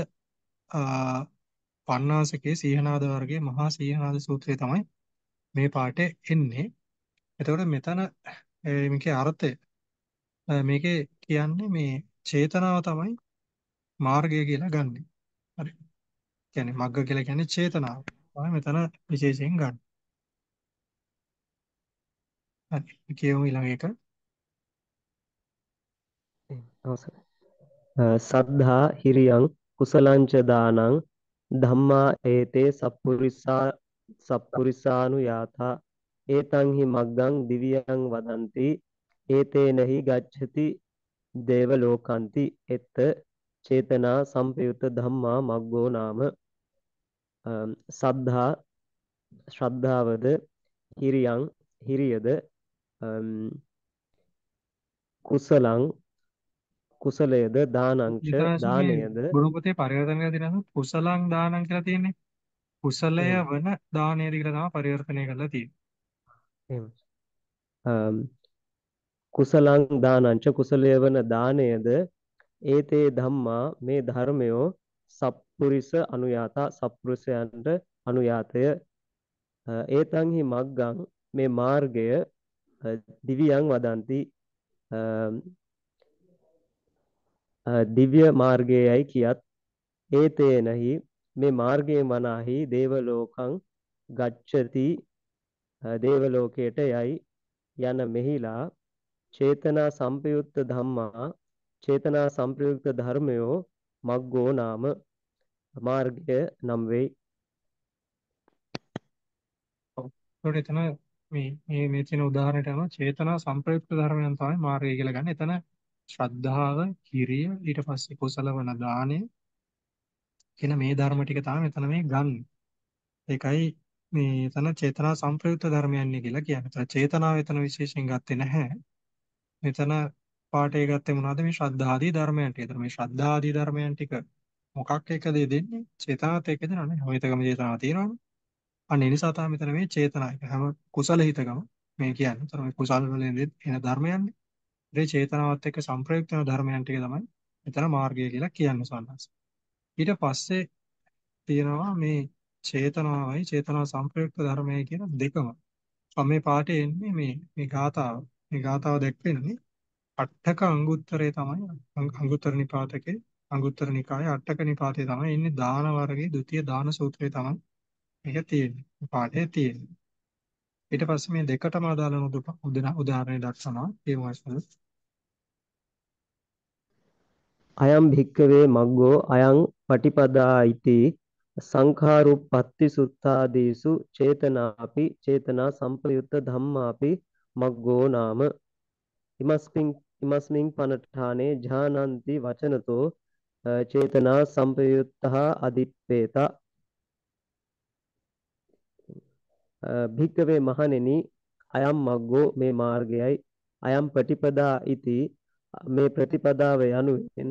පඤ්ඤාසකේ සීහනාද වර්ගයේ මහා සීහනාද සූත්‍රයේ තමයි මේ පාඩේ එන්නේ. එතකොට මෙතන මේකේ අර්ථය මේකේ කියන්නේ මේ චේතනාව තමයි මාර්ගය කියලා ගන්න. හරි. කියන්නේ මග්ග කියලා කියන්නේ චේතනාව. තමයි මෙතන විශේෂයෙන් ගන්න. හරි. කියමු ඊළඟ එක. අවසන්. සද්ධා හිරියං කුසලංච දානං ධම්මා ඒතේ සප්පුරිසා සප්පුරිසානුයාතා ඒතං හි මග්ගං දිවියං වදන්ති ඒතේනහි ගච්ඡති දේව ලෝකාන්ති එත්ත चेतना संपयुत धम्मा मग्गो नाम सद्धा श्रद्धावद हिरियं हिरियद कुसलं कुसलेद दानंच दानेद गुरुपते परिवर्तनय दिना कुसलं दानं කියලා තියෙන්නේ කුසලය වන දානයද කියලා තමයි පරිවර්තනය කරලා තියෙන්නේ එහෙම කුසලං දානංච කුසලය වන දානයද ඒතේ ධම්මා මේ ධර්මයෝ සප්පුරිස අනුයාතා සප්පුරුෂයන්ට අනුයාතය ඒතං හි මග්ගං මේ මාර්ගය දිව්‍යං වදන්ති දිව්‍ය මාර්ගයයි කියත් ඒතේනහි මේ මාර්ගයෙන් වනාහි දේවලෝකං ගච්ඡති දේවලෝකයට යයි යන මෙහිලා චේතනා සම්පයුක්ත ධම්මා चेतना संप्रयुक्त धर्मयो मग्गो नाम मार्गय නම් වේ. ඔතන එතන මේ මේ මේ කියන උදාහරණයට අනුව චේතනා සංප්‍රයුක්ත ධර්මයන් තමයි මාර්ගය කියලා ගන්න. එතන ශ්‍රද්ධාව, කිරිය, ඊට පස්සේ කුසල වන දානය කියන මේ ධර්ම ටික තමයි එතන මේ ගන්න. ඒකයි මේ එතන චේතනා සංප්‍රයුක්ත ධර්මයන් කියලා කියන්නේ. ඒතර චේතනාව එතන විශේෂයෙන් ගත්තේ නැහැ. මෙතන පාටේ ගත්තේ මොනවද මේ ශ්‍රද්ධාදී ධර්මයන් ටික. ඒතර මේ ශ්‍රද්ධාදී ධර්මයන් ටික මොකක් එකද දෙන්නේ? චේතනාවත් එක්ක දෙනවනේ. හොයතකම චේතනාව තියෙනවනේ. අනේ නිසා තමයි මෙතන මේ චේතනාව. හැම කුසල හිතකම මේ කියන්නේ. ඒතර මේ කුසල් වලින් එන ධර්මයන්නේ. ඒ චේතනාවත් එක්ක සංප්‍රයුක්ත වෙන ධර්මයන් ටික තමයි මෙතන මාර්ගය කියලා කියන්නේ සන්නස්. ඊට පස්සේ තියෙනවා මේ චේතනාවයි චේතනා සංප්‍රයුක්ත ධර්මයයි කියන දෙකම. සම මේ පාටේ එන්නේ මේ මේ ගාථාව. මේ ගාථාව දැක්වෙන්නේ අට්ඨක අංගුත්තරේ තමයි අංගුත්තර නිපාතකේ අංගුත්තර නිකායේ අට්ඨක නිපාතේ තමයි ඉන්නේ දාන වර්ගයේ ဒုတိ ය දාන සූත්‍රයේ තමයි මේක තියෙන්නේ පාඩේ තියෙන්නේ ඊට පස්සේ මේ දෙකටම අදාළ උදාහරණ දක්වනවා ඒ වගේම අයම් භික්කවේ මග්ගෝ අයං පටිපදායිති සංඛාරුප්පත්ති සුත්තාදීසු චේතනාපි චේතනා සම්ප්‍රයුක්ත ධම්මාපි මග්ගෝ නාම ඉමස්මින් ඉමස්මින් පනඨානේ ඥානන්ති වචනතෝ චේතනා සම්පයුත්තහ අදිප්පේත භික්කවේ මහණෙනි අයම් මග්ගෝ මේ මාර්ගයයි අයම් ප්‍රතිපදා इति මේ ප්‍රතිපදාව යනුවෙන්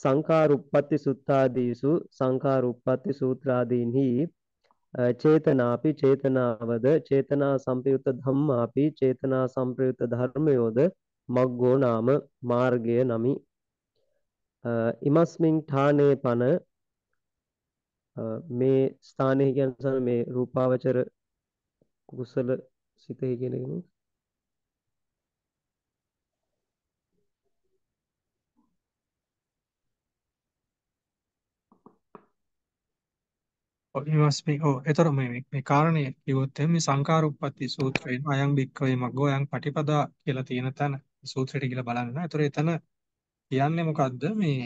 සංඛාරුප්පත්ති සුත්තාදීසු සංඛාරුප්පත්ති සූත්‍රාදීන්හි චේතනාපි චේතනාවද චේතනා සම්පයුත ධම්මාපි චේතනා සම්ප්‍රයුත ධර්මයෝද මග්ගෝ නාම මාර්ගය නමි ඉමස්මින් ඨානේ පන මේ ස්ථානයේ කියන මේ රූපාවචර කුසල සිතේ කියන එක එතර මේ මේ කාරණය කිව්වොත් මේ සංඛාරුප්පත්ති සූත්‍රයෙන් අයං භික්ඛවේ මග්ගෝ අයං පටිපදා කියලා තියෙන තැන සූත්‍රයට කියලා බලන්න. එතකොට එතන කියන්නේ මොකද්ද? මේ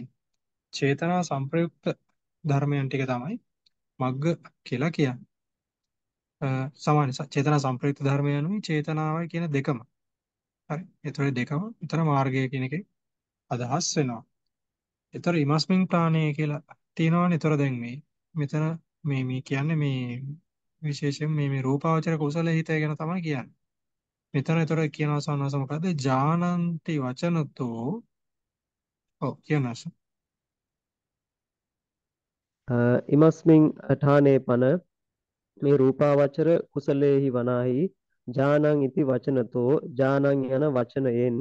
චේතනා සංප්‍රයුක්ත ධර්මයන් ටික තමයි මග්ග කියලා කියන්නේ. සමාන චේතනා සම්ප්‍රයුක්ත ධර්මයන්ුයි චේතනාවයි කියන දෙකම. හරි. ඒතර දෙකම විතර මාර්ගය කියන එකේ අදහස් වෙනවා. ඒතර ඉමස්මින් ප්‍රාණය කියලා තියෙනවනේ. ඒතර දැන් මේ මෙතන මේ මේ කියන්නේ මේ විශේෂයෙන් මේ මේ රූපාවචර කුසල හිතය ගැන තමයි කියන්නේ. මෙතන ඒතර කියනවා සවනස මොකද්ද? ජානන්ති වචනතෝ. ඔව් කියනස. ඉමස්මින් ඨානේ පන මේ රූපාවචර කුසලේහි වනාහි ජානං ඉති වචනතෝ ජානං යන වචනයෙන්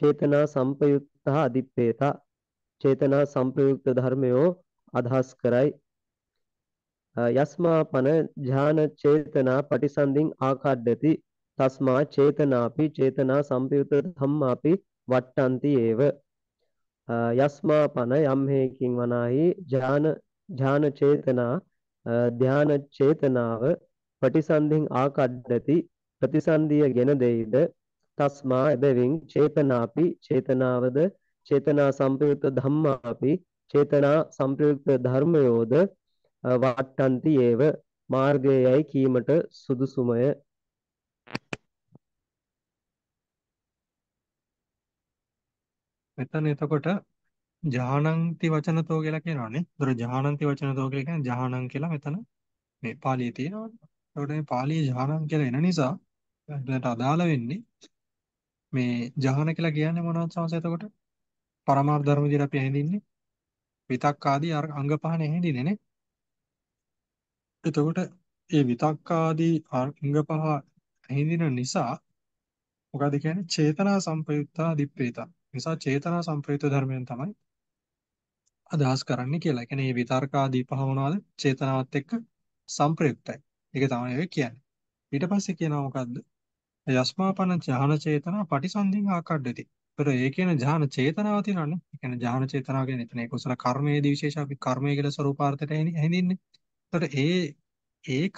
චේතනා සම්පයුක්තහ අදිප්පේත චේතනා සම්පයුක්ත ධර්මයෝ අදහස් කරයි. යස්මාපන ඥාන චේතනා පටිසන්ධින් ආකඩ්ඩති තස්මා චේතනාපි චේතනා සම්පයුක්ත ධම්මාපි වට්ටන්ති ඒව. යස්මාපන යම් හේකින් වනාහි ඥාන ඥාන චේතනා ධ්‍යාන චේතනාව ප්‍රතිසන්ධින් ආකඩ්ඩති ප්‍රතිසන්ධිය ගෙන දෙයිද තස්මා එබැවින් චේතනාපි චේතනාවද චේතනා සම්ප්‍රයුක්ත ධම්මාපි චේතනා සම්ප්‍රයුක්ත ධර්මයෝද වට්ටන්ති ඒව මාර්ගයයි කීමට සුදුසුමය. මෙතන එතකොට ජානන්ති වචනතෝ කියලා කියනවානේ. ඒතර ජානන්ති වචනතෝ කියලා කියන්නේ ජානං කියලා මෙතන මේ පාළියේ තියෙනවානේ. ඒකට මේ පාළියේ ජානං කියලා එන නිසා ඒකට අදාළ වෙන්නේ මේ ජාන කියලා කියන්නේ මොනවද සමස? එතකොට පරමාර්ථ ධර්ම විදිහට අපි හැඳින්නේ විතක් ආදී අංග පහනේ හැඳින්නේ නේ. එතකොට මේ විතක් ආදී අංග පහ හැඳින නිසා මොකද කියන්නේ? චේතනා සම්පයුක්තා දිප්පේත. නිසා චේතනා සම්ප්‍රයුක්ත ධර්මයන් තමයි අදහස් කරන්නේ කියලා. ඒ කියන්නේ මේ විතර්ක ආදී පහ මොනවාද? චේතනාවත් එක්ක සම්ප්‍රයුක්තයි. ඒක තමයි ඔය කියන්නේ. ඊට පස්සේ කියනවා මොකද්ද? යස්මාපන ඥාන චේතනා පටිසන්ධින් ආකඩ්ඩති. ඒතර ඒ කියන ඥාන චේතනාව තියෙනවානේ. ඒ කියන්නේ ඥාන චේතනාව කියන්නේ එතන ඒ කුසල කර්මයේදී විශේෂ අපි කර්මය කියලා ස්වરૂපාර්ථයට හැඳින්නේ. ඒතර ඒ ඒක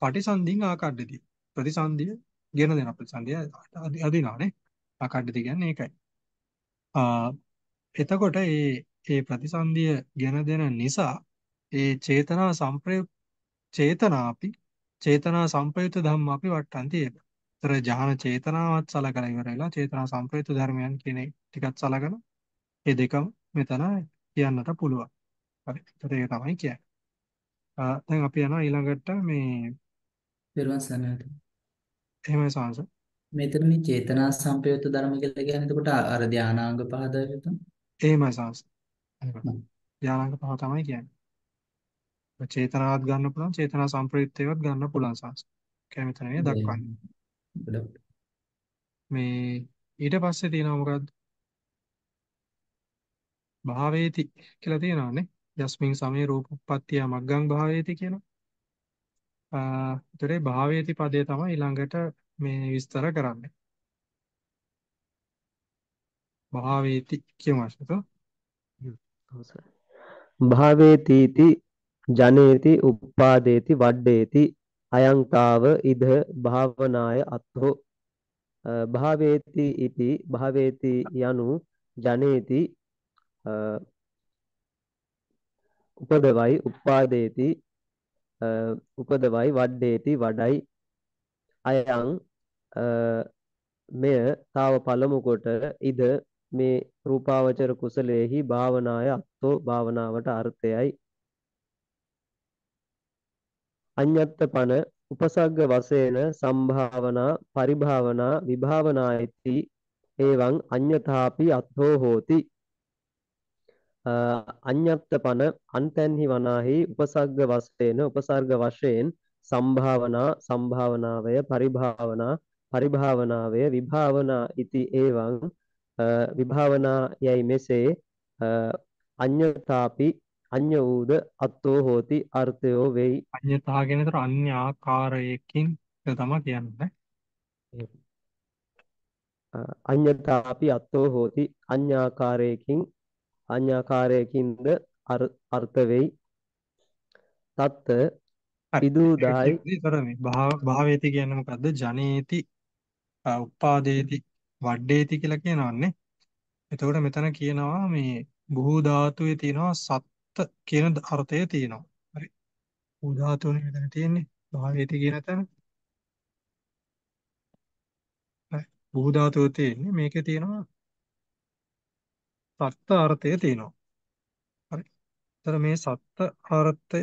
පටිසන්ධින් ආකඩ්ඩති. ප්‍රතිසන්ධිය ගෙන දෙන ප්‍රතිසන්ධිය අදිනානේ. ආකඩ්ඩති කියන්නේ ඒකයි. එතකොට ඒ ඒ ප්‍රතිසන්දිය ගෙන දෙන නිසා ඒ චේතනා සම්ප්‍රයුක්ත චේතනාපි චේතනා සම්ප්‍රයුක්ත ධම්මාපි වට්ටන්ති ඒක. ඒතර ඥාන චේතනාවත් සලකලා ඉවරලා චේතනා සම්ප්‍රයුක්ත ධර්මයන් කියන ටිකත් සලකන මේ දෙකම මෙතන කියන්නට පුළුවන්. හරි. ඒතර ඒක තමයි කියන්නේ. දැන් අපි යනවා ඊළඟට මේ පෙරවන් සනට. එහෙමයි සංස. මෙතන මේ චේතනා සම්පයුක්ත ධර්ම කියලා කියන්නේ එතකොට අර ධානාංග පහද එතන එහෙමයි සාස් ධානාංග පහ තමයි කියන්නේ. චේතනාවත් ගන්න පුළුවන් චේතනා සම්ප්‍රයුක්තේවත් ගන්න පුළුවන් සාස්. ඒක මෙතන මේ දක්වන්නේ. මේ ඊට පස්සේ තියෙනවා මොකද්ද? භාවේති කියලා තියෙනවානේ. යස්මින් සමේ රූපපත්තිය මග්ගං භාවේති කියනවා. අ ඒතරේ භාවේති පදේ තමයි ඊළඟට මේ විස්තර කරන්නේ. භාවේති කියමස්තත භාවේතිති ජනේති උපාදේති වඩ්ඩේති අයංතාව ඉද භාවනාය අත්ථෝ. භාවේති ඉති භාවේති යනු ජනේති උපදවයි උපාදේති උපදවයි වඩ්ඩේති වඩයි අයං මෙය තාව පළමු කොට ඉද මේ රූපාවචර කුසලයේහි භාවනාය අත්ෝ භාවනාවට අර්ථයයි. අඤ්ඤත්තපන උපසග්ග වශයෙන් සම්භාවනා පරිභාවනා විභාවනායිති එවං අඤ්ඤතාපි අත්ෝ හෝති. අඤ්ඤත්තපන අන්තෙන්හි වනාහි උපසග්ග වශයෙන් උපසර්ග වශයෙන් සම්භාවනා සම්භාවනාවය පරිභාවනා පරිභාවනාවය විභාවනා ඉති එවං විභාවනා යයි මෙසේ අඤ්ඤතාපි අඤ්ඤ වූද අත්තෝ හෝති අර්ථයෝ වෙයි. අඤ්ඤතා කියන විතර අන්‍ය ආකාරයකින් තමයි කියන්නේ. අඤ්ඤතාපි අත්තෝ හෝති අඤ්ඤාකාරයකින් අඤ්ඤාකාරයකින්ද අර්ථ වෙයි. තත් භාවේති කියන්නේ මොකද්ද? ජනේති උපාදේති වඩ්ඩේති කියලා කියනවානේ. එතකොට මෙතන කියනවා මේ බුහු ධාතුවේ තියෙනවා සත්ත කියන අර්ථය තියෙනවා. හරි. උදාහරණ මෙතන තියෙන්නේ භාවේති කියන තැන. හරි. බහු ධාතුව තියෙන්නේ මේකේ තියෙනවා සත්ත අර්ථය තියෙනවා. හරි. ඒතර මේ සත්ත අර්ථය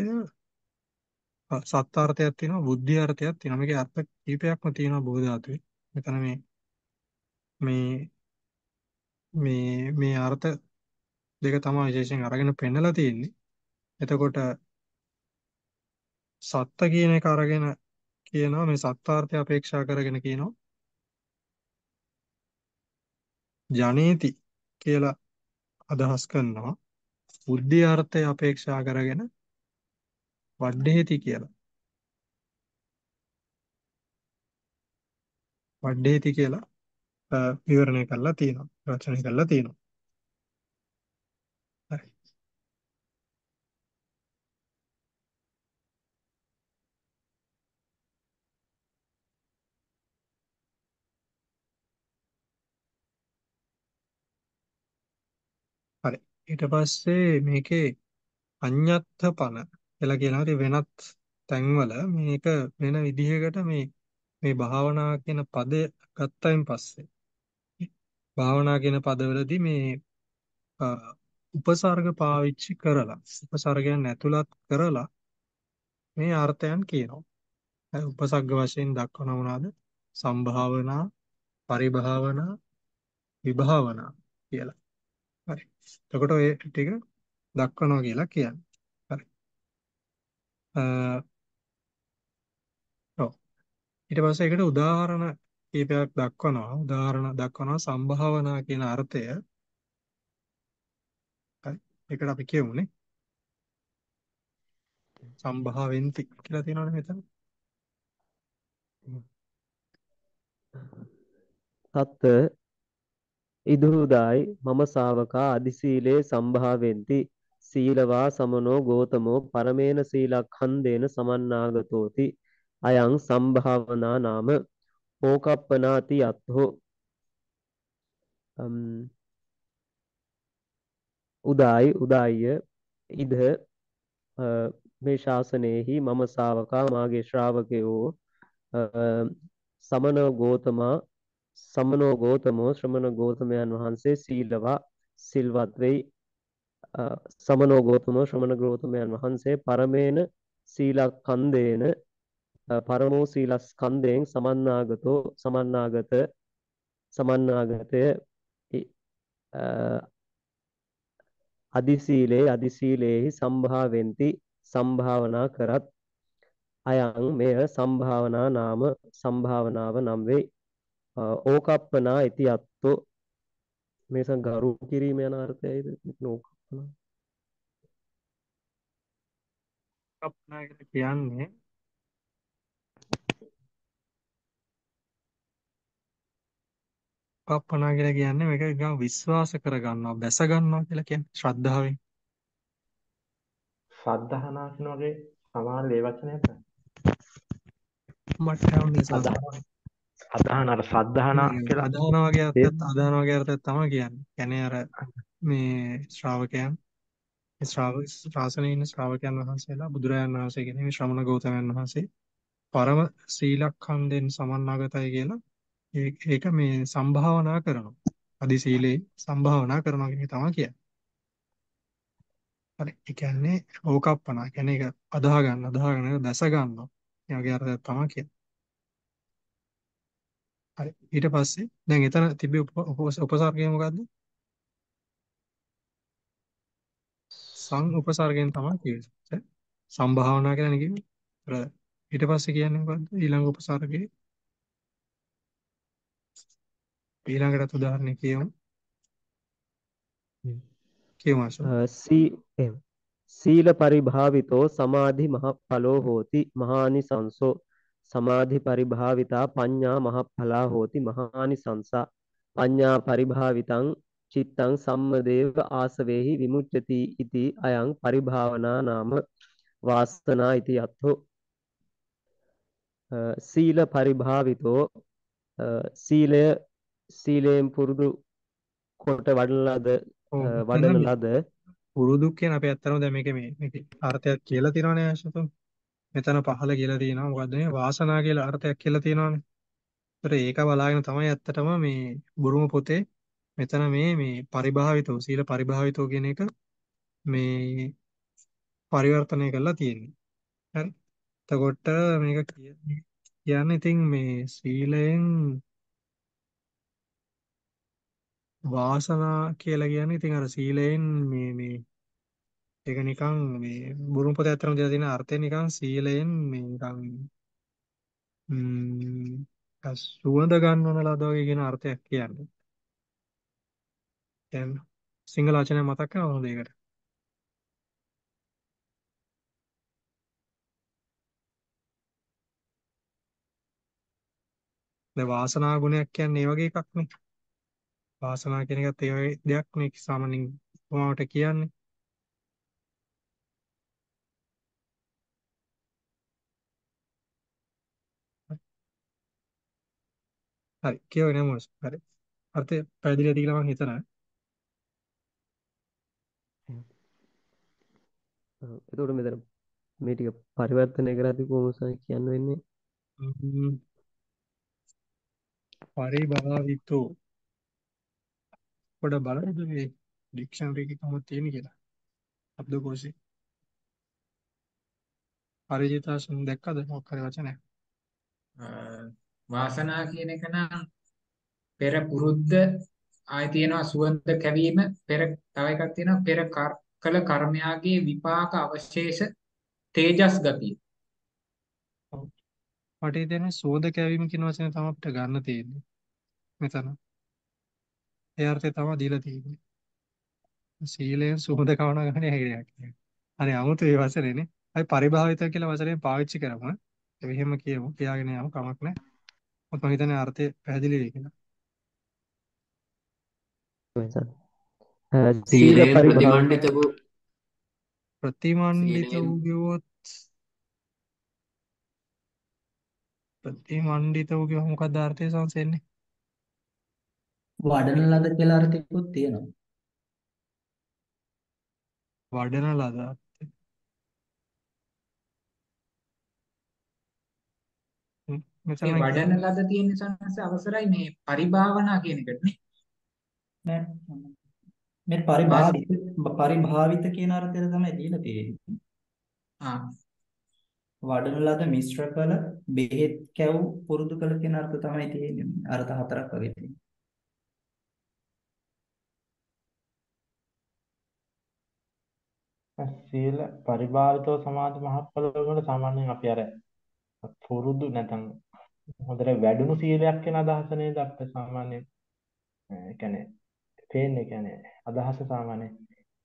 සත්ත අර්ථයක් තියෙනවා බුද්ධි අර්ථයක් තියෙනවා. මේකේ අර්ථ කීපයක්ම තියෙනවා බහු ධාතුවේ. මෙතන මේ මේ මේ මේ අර්ථ දෙක තමයි විශේෂයෙන් අරගෙන පෙන්නලා තියෙන්නේ. එතකොට සත්ත කියන එක අරගෙන කියනවා මේ සත්තාර්ථය අපේක්ෂා කරගෙන කියනවා ජනේති කියලා අදහස් කරනවා. බුද්ධි අර්ථය අපේක්ෂා කරගෙන වඩ්ඩේති කියලා වඩ්ඩේති කියලා විවරණය කරලා තියෙනවා. රචනය කරලා තියෙනවා. හරි. ඊට පස්සේ මේකේ අඤ්ඤත්ථපන කියලා කියනවා. ඉතින් වෙනත් තැන්වල මේක වෙන විදිහකට මේ මේ භාවනා කියන පදය ගත්තයින් පස්සේ භාවනා කියන පදවලදී මේ උපසර්ග පාවිච්චි කරලා උපසර්ගයන් ඇතුළත් කරලා මේ අර්ථයන් කියනවා. උපසර්ග වශයෙන් දක්වන මොනවාද? සම්භාවනා, පරිභාවනා, විභාවනා කියලා. හරි. එතකොට ඔය ටික දක්වනවා කියලා කියන්නේ. හරි. අ ඔව්. ඊට පස්සේ ඒකට උදාහරණ කීපයක් දක්වනවා. උදාහරණ දක්වනවා සම්භාවනා කියන අර්ථය. හරි. ඒකට අපි කියමුනේ සම්භාවෙන්ති කියලා තියෙනවනේ මෙතන. සත්ත ඉදුරුදායි මම සාවකා අධිසීලේ සම්භාවෙන්ති සීලවා සමනෝ ගෝතමෝ පරමේන සීලක්ඛන්දේන සමන්නාගතෝති අයං සම්භාවනා නාම ඕකප්පනාති අත්ථෝ. උදායි උදාය ඉද මේ ශාසනයේහි මම සාවකා මාගේ ශ්‍රාවකයෝ සමනෝ ගෝතමා සමනෝ ගෝතමෝ ශ්‍රමණ ගෝතමයන් වහන්සේ සීලවා සිල්වත් වෙයි. සමනෝ ගෝතමෝ ශ්‍රමණ ගෝතමයන් වහන්සේ පරමේන සීලස්කන්ධේන පරමෝ සීලස්කන්ධයෙන් සමන්නාගතෝ සමන්නාගත සමන්නාගතය අදිසීලේ අදිසීලේහි සම්භාවෙන්ති සම්භාවනා කරත් අයං මෙය සම්භාවනා නාම සම්භාවනාව නම් වෙයි. ඕකප්පනා ඉති අත්තෝ මේ සංගරු කිරීම යන අර්ථයයිද මෙතන ඕකප්පනා. ඕකප්පනා කියන්නේ ඕකප්පනා කියලා කියන්නේ මේක නිකන් විශ්වාස කරගන්නවා බැස ගන්නවා කියලා කියන්නේ ශ්‍රද්ධාවෙන්. ශ්‍රද්ධානා කියන වගේ සමාන වේ වචනයක් මට තවන්නේ සාධාරණ අදහන අර සද්ධාන කියලා අදහන වගේ අර්ථයක් අදහන වගේ අර්ථයක් තමයි කියන්නේ. يعني අර මේ ශ්‍රාවකයන් මේ ශ්‍රාවක ශාසනයේ ඉන්න ශ්‍රාවකයන් වහන්සේලා බුදුරජාණන් වහන්සේ කියන්නේ මේ ශ්‍රමණ ගෞතමයන් වහන්සේ පරම සීලඛණ්ඩෙන් සමන්නාගතයි කියලා ඒක මේ සම්භාවනා කරනවා. අදි සීලේ සම්භාවනා කරනවා කියන එක තමයි කියන්නේ. හරි. ඒ කියන්නේ ඕකප්පනා කියන්නේ ඒක අදහ ගන්න අදහ ගන්න දැස ගන්නවා. මේ වගේ අර්ථයක් තමයි කියන්නේ. හරි. ඊට පස්සේ දැන් එතන තිබි උපසර්ගය මොකද්ද? සං උපසර්ගයෙන් තමයි කියන්නේ. සම්භාවනා කියලානේ කියන්නේ. ඒතර ඊට පස්සේ කියන්නේ මොකද්ද? ඊළඟ උපසර්ගය. ඊළඟට උදාහරණයක් කියමු. කියමු අසෝ. සී එම් සීල පරිභාවිතෝ සමාධි මහඵලෝ හෝති මහානිසංසෝ සමාධි පරිභාවිතා පඤ්ඤා මහඵලා හෝති මහානිසංසා පඤ්ඤා පරිභාවිතං චිත්තං සම්මදේව ආසවේහි විමුච්ඡති इति අයං පරිභාවනා නාම වාස්තනා इति අත්ථෝ. සීල පරිභාවිතෝ සීලය සීලයෙන් පුරුදු කොට වඩන ලද වඩන ලද පුරුදු කියන අපි ඇත්තටම දැන් මේකේ මේ මේකේ අර්ථයක් කියලා තියෙනවනේ ආශිතෝ. මෙතන පහල කියලා තියෙනවා. මොකද්ද මේ වාසනා කියලා අර්ථයක් කියලා තියෙනවනේ. ඒතර ඒක බලාගෙන තමයි ඇත්තටම මේ බුරුම පොතේ මෙතන මේ මේ පරිභාවිතෝ සීල පරිභාවිතෝ කියන එක මේ පරිවර්තනය කරලා තියෙන්නේ. හරි. එතකොට මේක කියන්නේ ඉතින් මේ සීලයෙන් වාසනා කියලා කියන්නේ ඉතින් අර සීලයෙන් මේ මේ ඒක නිකන් මේ බුරුම පොතේ අතරම දීලා තියෙන අර්ථය නිකන් සීලයෙන් මේ නිකන් ම්ම් සුවඳ ගන්නවන ලද වගේ කියන අර්ථයක් කියන්නේ. දැන් සිංහල වචනය මතක් කරනවද ඒකට? දැන් වාසනා ගුණයක් කියන්නේ ඒ වගේ එකක් නේ. වාසනා කියන එකත් ඒ වගේ දෙයක් නේ සාමාන්‍යයෙන් උපමාවට කියන්නේ. හරි කියවගෙන යමු. හරි. අර්ථය පැහැදිලි ඇති කියලා මම හිතනවා. එතකොට මෙතන මේ ටික පරිවර්තනය කරද්දී කොහොමද කියන්න වෙන්නේ? ම්ම්. පරිභාවිතෝ පොඩ බලන්න මේ ඩික්ෂනරි එකේ කොහොමද තියෙන්නේ කියලා. શબ્දකෝෂේ. පරිජිතාසන් දැක්කද මොකක් හරි වචනයක්? වාසනා කියන එක නම් පෙර පුරුද්ද ආයේ තියෙනවා සුවඳ කැවීම, පෙර තව එකක් තියෙනවා පෙර කළ කර්මයාගේ විපාක අවශේෂ තේජස් ගතිය. මට හිතෙන්නේ සුවඳ කැවීම කියන වචනේ තමයි අපිට ගන්න තියෙන්නේ මෙතන. ඒ අර්ථය තමයි දීලා තියෙන්නේ. සීලයෙන් සුවඳ කවණ ගන්න හැකියාවක් කියන්නේ. හරි 아무තු ඒ වචනේනේ. අපි පරිභාවිත කියලා වචනේ පාවිච්චි කරමු. ඒ විදිහම කියමු. කියාගෙන යමු කමක් නැහැ. මොකද මම හිතන්නේ අර්ථය පැහැදිලි වෙයි කියලා. සීල ප්‍රතිමන්විත වූ ප්‍රතිමන්විත වූ කියොත් ප්‍රතිමන්විත වූ කියව මොකක්ද අර්ථය සංසෙන්නේ? වඩන ලද කියලා අර්ථයක්ත් තියෙනවා. වඩන ලද අර්ථය. මෙතන වඩන ලද තියෙන සංස්ස අවසරයි මේ පරිභාවනා කියන එකට නේ. නෑ මේ පරිභාවිත පරිභාවිත කියන අර්ථය තමයි දීලා තියෙන්නේ. ආ වඩන ලද මිශ්‍ර කළ බෙහෙත් කැව් පුරුදු කළ කියන අර්ථ තමයි තියෙන්නේ. අර්ථ හතරක් වගේ තියෙනවා. සීල පරිභාවිතව සමාධි මහත්ඵල වල සාමාන්‍යයෙන් අපි අර පුරුදු නැත්නම් හොඳට වැඩුණු සීලයක් කියන අදහස නේද අපිට සාමාන්‍යයෙන්. ඒ කියන්නේ තේන්නේ කියන්නේ අදහස සාමාන්‍යයෙන්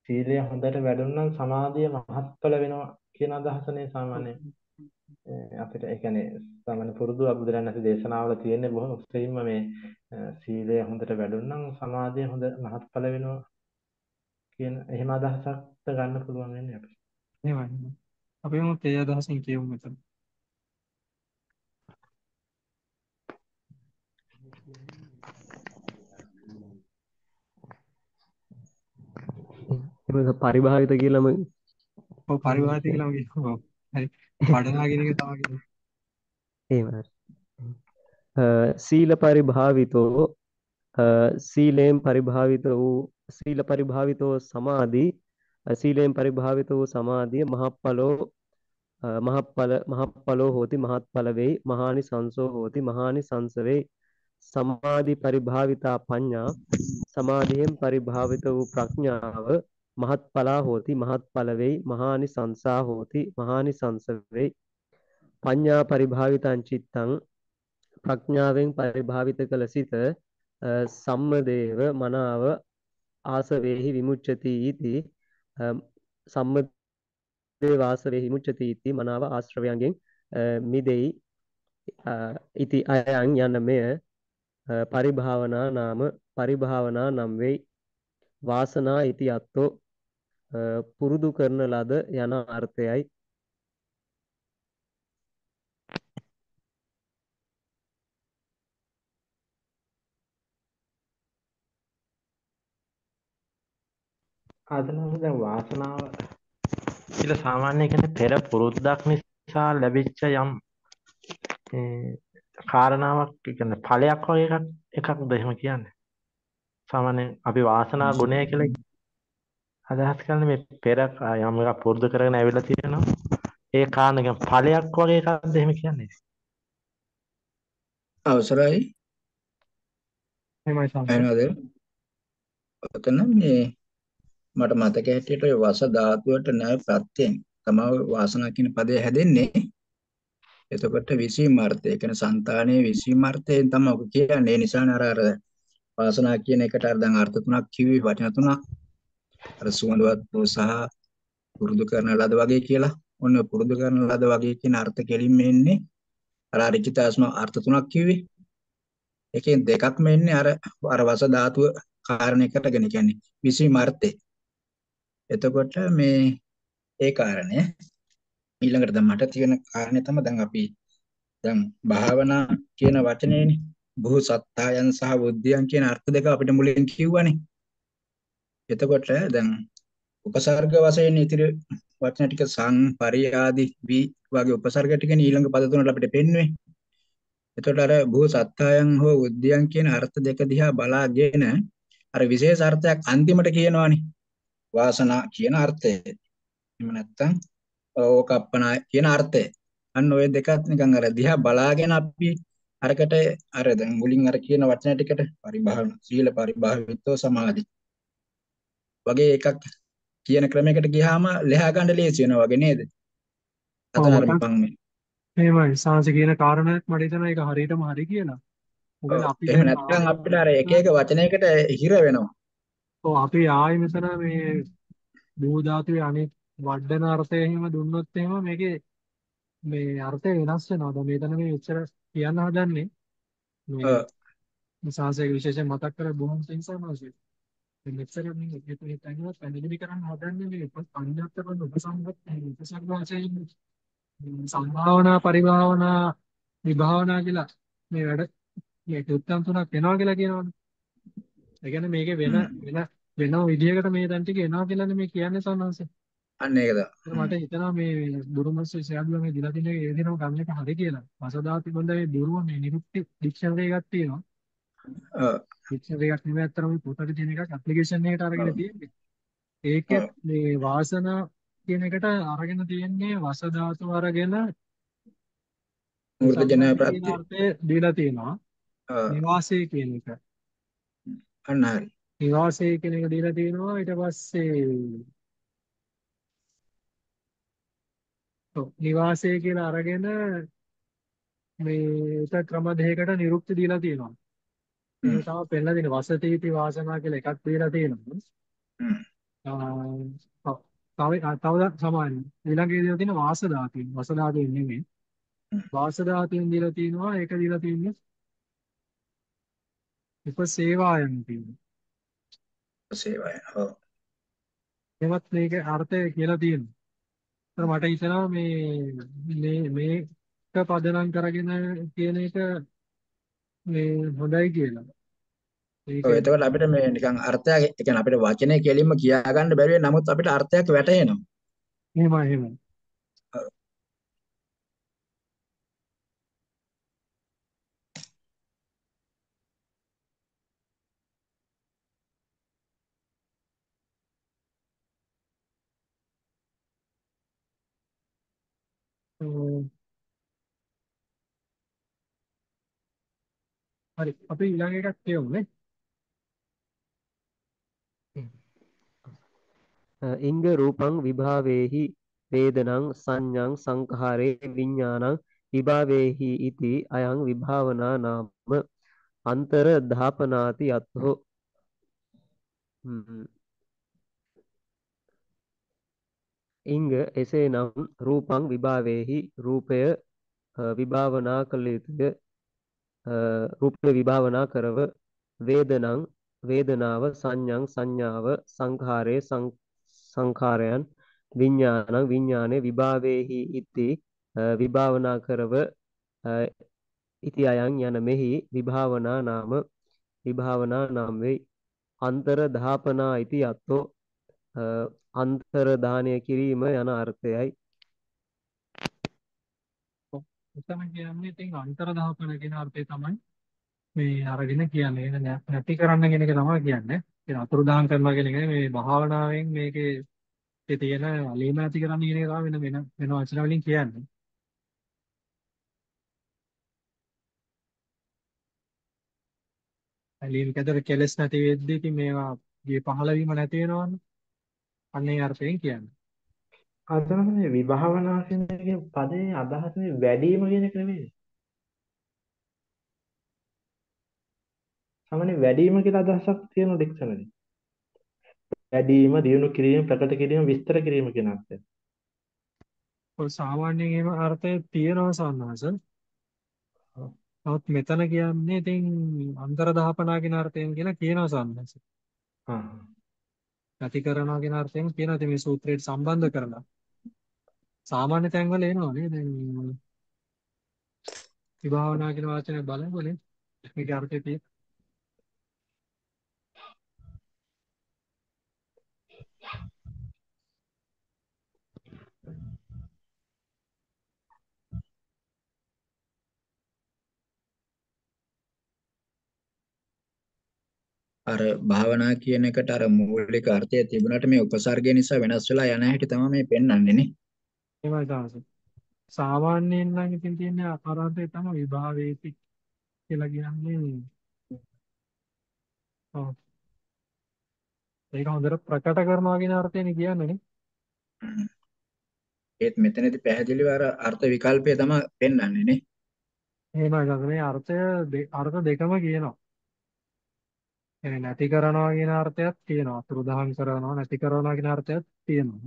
සීලය හොඳට වැඩුණා නම් සමාධිය මහත්ඵල වෙනවා කියන අදහසනේ සාමාන්‍යයෙන්. අපිට ඒ කියන්නේ සාමාන්‍ය පුරුදු බුදුරණන්සේ දේශනාවල තියෙන්නේ බොහොම උත්සාහින්ම මේ සීලය හොඳට වැඩුණනම් සමාධිය හොඳ මහත්ඵල වෙනවා කියන එහෙම අදහසක් ගන්න පුළුවන් වෙන්නේ අපිට. එහෙමයි. අපි මොකද ඒ අදහසින් කියමු මෙතන. ඒක පරිභාවිත කියලාම ඔව් පරිභාවිත කියලාම කියනවා. හරි. වඩනාගෙන එක තමයි කියන්නේ. එහෙම හරි. සීල පරිභාවිතෝ සීලයෙන් පරිභාවිත වූ සීල පරිභාවිතෝ සමාධි සීලයෙන් පරිභාවිත වූ සමාධිය මහප්ඵලෝ මහප්ඵල මහප්ඵලෝ හෝති මහත්ඵල වේ මහානි සංසෝ හෝති මහානි සංස වේ සමාධි පරිභාවිතා පඤ්ඤා සමාධියෙන් පරිභාවිත වූ ප්‍රඥාව මහත්ඵලා හෝති මහත්ඵල වේ මහානි සංසා හෝති මහානි සංස වේ පඤ්ඤා පරිභාවිතං චිත්තං ප්‍රඥාවෙන් පරිභාවිත කළ සිත සම්මදේව මනාව ආසවේහි විමුච්ඡති इति සම්මදේව ආසවේහි විමුච්ඡති इति මනාව ආශ්‍රවයන්ගෙන් මිදෙයි इति අයං යනමෙය පරිභාවනා නාම පරිභාවනා නම් වේ වාසනා इति අත්තෝ පුරුදු කරන ලද යන අර්ථයයි. ආදලම දැන් වාසනාව කියලා සාමාන්‍ය කියන්නේ පෙර පුරුද්දක් නිසා ලැබිච්ච යම් ඒ කාරණාවක් කියන්නේ ඵලයක් වගේ එකක් එකක්ද එහෙම කියන්නේ සාමාන්‍ය අපි වාසනා ගුණය කියලා අදහස් කරන මේ පෙර යම් එකක් පුරුදු කරගෙන ඇවිල්ලා තියෙනවා ඒ කාරණා කියන්නේ ඵලයක් වගේ එකක්ද එහෙම කියන්නේ අවසරයි එහෙමයි සාමාන්‍ය ඔතන මේ මට මතක හැටියට ඔය වස ධාතුවට ණය ප්‍රත්‍යයෙන් තමයි වාසනා කියන පදය හැදෙන්නේ. එතකොට විසීම අර්ථය කියන సంతානයේ විසීම අර්ථයෙන් තමයි ඔක කියන්නේ. ඒ නිසා නර අර වාසනා කියන එකට අර දැන් අර්ථ තුනක් කිව්වේ වචන තුනක්. අර සුවඳවත් සහ පුරුදු කරන ලද වගේ කියලා. ඔන්න පුරුදු කරන ලද වගේ කියන අර්ථ කෙලින්ම එන්නේ. අර අරිචිතාස්ම අර්ථ තුනක් කිව්වේ. එකෙන් දෙකක්ම එන්නේ අර අර වස ධාතුව කාරණයකටගෙන කියන්නේ විසීම අර්ථය. එතකොට මේ ඒ කාරණේ ඊළඟට දැන් මට තියෙන කාරණේ තමයි දැන් අපි දැන් භාවනා කියන වචනේනේ බොහෝ සත්තායන් සහ බුද්ධියන් කියන අර්ථ දෙක අපිට මුලින් කිව්වනේ. එතකොට දැන් උපසර්ග වශයෙන් ඉතිරි වචන ටික සං පරියාදි වි වගේ උපසර්ග ටිකනේ ඊළඟ පද තුනට අපිට පෙන්වෙන්නේ. එතකොට අර බොහෝ සත්තායන් හෝ බුද්ධියන් කියන අර්ථ දෙක දිහා බලාගෙන අර විශේෂ අර්ථයක් අන්තිමට කියනවානේ. වාසනා කියන අර්ථය. එහෙම නැත්නම් ඕකප්පනා කියන අර්ථය. අන්න ඔය දෙකත් නිකන් අර දිහා බලාගෙන අපි අරකට අර දැන් මුලින් අර කියන වචන ටිකට පරිභාවන සීල පරිභාවිතෝ සමාධි වගේ එකක් කියන ක්‍රමයකට ගියාම ලෙහා ගන්න ලේසි වෙනවා වගේ නේද? අතන අර මම මේ එහෙමයි සාංශ කියන කාරණයක් මට හිතෙනවා ඒක හරියටම හරි කියලා. මොකද අපි එහෙම නැත්නම් අපිට අර එක එක වචනයකට හිර වෙනවා. ඔව් අපි ආයෙ මෙතන මේ බෝ ධාතුවේ අනෙක් වඩන අර්ථය එහෙම දුන්නොත් එහෙම මේකේ මේ අර්ථය වෙනස් වෙනවා. දැන් මෙතන මේ ඉච්චර කියන්න හදන්නේ මේ සංසයක විශේෂයෙන් මතක් කරලා බොහොම සංසමාසය. මේ මෙච්චර මේ එකට හිතනවා පැමිණි කරන්න හදන්නේ මේ පඤ්ඤාප්තකන උපසම්පත් උපසම්පවාසයෙන් සම්භාවනා පරිභාවනා විභාවනා කියලා මේ වැඩ මේ උත්තර තුනක් වෙනවා කියලා කියනවනේ. ඒ කියන්නේ මේකේ වෙන වෙන වෙන විදියකට මේ දැන් ටික එනවා කියලානේ මේ කියන්නේ සම්මාසෙ. අන්න ඒක තමයි. මට හිතනවා මේ බුරුමස් විශ්වවිද්‍යාලය මේ දිලා දිනේ ඒ දිනම ගම්ලක හරි කියලා. වසදාති බඳේ බුරුම මේ නිරුක්ති ඩික්ෂනරි එකක් තියෙනවා. ඔව්. ඩික්ෂනරි එකක් නෙමෙයි අතරම පොතේ තියෙන එකක් ඇප්ලිකේෂන් එකකට අරගෙන තියෙන්නේ. ඒක මේ වාසනා කියන එකට අරගෙන තියෙන්නේ වසදාතු අරගෙන මූර්ත ජන ප්‍රත්‍ය දීලා තියෙනවා. නිවාසයේ කියන එක. අන්න හරි. නිවාසයේ කියන එක දීලා තියෙනවා. ඊට පස්සේ ඔව් නිවාසයේ කියලා අරගෙන මේ එක ක්‍රම දෙකකට නිරුක්ති දීලා තියෙනවා. ඒක තමයි පෙන්නලා දෙන වසතීති වාසනා කියලා එකක් දීලා තියෙනවා. අහ් තව තව සමාන ඊළඟේ දීලා තියෙන වාස ධාතුව. වාස ධාතුව නෙමෙයි. වාස ධාතුවෙන් දීලා තියෙනවා. ඒක දීලා තියෙන්නේ උපසේවායන් කියන්නේ. උපසේවායන්. ඔව්. එමත් මේක අර්ථය කියලා තියෙනවා. ඒතර මට හිතනවා මේ මේක පදනම් කරගෙන කියන එක මේ හොඳයි කියලා. ඒක එතකොට අපිට මේ නිකන් අර්ථය කියන්නේ අපිට වචනේ කෙලින්ම කියා ගන්න බැරි වෙන නමුත් අපිට අර්ථයක් වැටහෙනවා. එහෙමයි එහෙමයි. හරි අපි ඊළඟ එකක් කියමුනේ. ඉංග රූපං විභාවේහි වේදනං සංඤං සංඛාරේ විඥානං විභාවේහි इति අයං විභාවනා නාම අන්තර ධාපනාති අත්ථෝ. ඉංග එසේනම් රූපං විභාවේහි රූපය විභාවනා කළ යුතුය. රූපය විභාවනා කරව වේදනං වේදනාව සංඤං සංඥාව සංඛාරේ සංඛාරයන් විඥානං විඥානේ විභාවේහි इति විභාවනා කරව इति අයං යන මෙහි විභාවනා නාම විභාවනා නාම වේ අන්තර ධාපනා इति අත්ථෝ. අන්තර්දානය කිරීම යන අර්ථයයි. ඔතන කියන්නේ තින් අන්තර්දාහපන කියන අර්ථය තමයි මේ අරගෙන කියන්නේ. නැති කරන්න කියන එක තමයි කියන්නේ. ඒ අතුරුදාහන් කරනවා කියන එක මේ භාවනාවෙන් මේකේ තියෙන අලීම නැති කරන්න කියන එක තමයි වෙන වෙන වචන වලින් කියන්නේ. අලීම කතර කෙලස් නැති වෙද්දී ඉතින් මේවා ගේ පහළ වීම නැති වෙනවනේ. අනේ අර්ථයෙන් කියන්නේ අදහන්නේ විභාවනා කියන පදේ අදහන්නේ වැඩිම කියන එක නෙමෙයි. සාමාන්‍ය වැඩිම කියලා අදහසක් තියෙන ඩික්ෂනරි. වැඩිම දියුණු කිරීම ප්‍රකට කිරීම විස්තර කිරීම කියන අර්ථය. ඔය සාමාන්‍යයෙන් එහෙම අර්ථය තියෙනවා සම්මාස. නමුත් මෙතන කියන්නේ ඉතින් අන්තරදාහපනා කියන අර්ථයෙන් කියලා කියනවා සම්මාස. හා නැති කරනවා කියන අර්ථයෙන් කියනවා. ඉතින් මේ සූත්‍රයට සම්බන්ධ කරලා සාමාන්‍ය තැන් වල එනවා නේද? දැන් විභාවනා කියන වචනේ බලනකොට මේකේ අර්ථය තියෙන්නේ. අර භාවනා කියන එකට අර මූලික අර්ථය තිබුණාට මේ උපසර්ගය නිසා වෙනස් වෙලා යන හැටි තමයි මේ පෙන්වන්නේ නේ. එහෙමයි තමයි. සාමාන්‍යයෙන් නම් ඉතින් තියෙන අර්ථය තමයි විභාවේති කියලා කියන්නේ. ඔව්. ඒක හොඳට ප්‍රකට කරනවා කියන අර්ථයෙන් කියන්නේ නේ. ඒත් මෙතනදී පැහැදිලිව අර අර්ථ විකල්පය තමයි පෙන්වන්නේ නේ. එහෙමයි තමයි. මේ අර්ථය අර්ථ දෙකම කියනවා. එනේ නැති කරනවා කියන අර්ථයක් තියෙනවා. අතුරුදහන් කරනවා නැති කරනවා කියන අර්ථයක් තියෙනවා.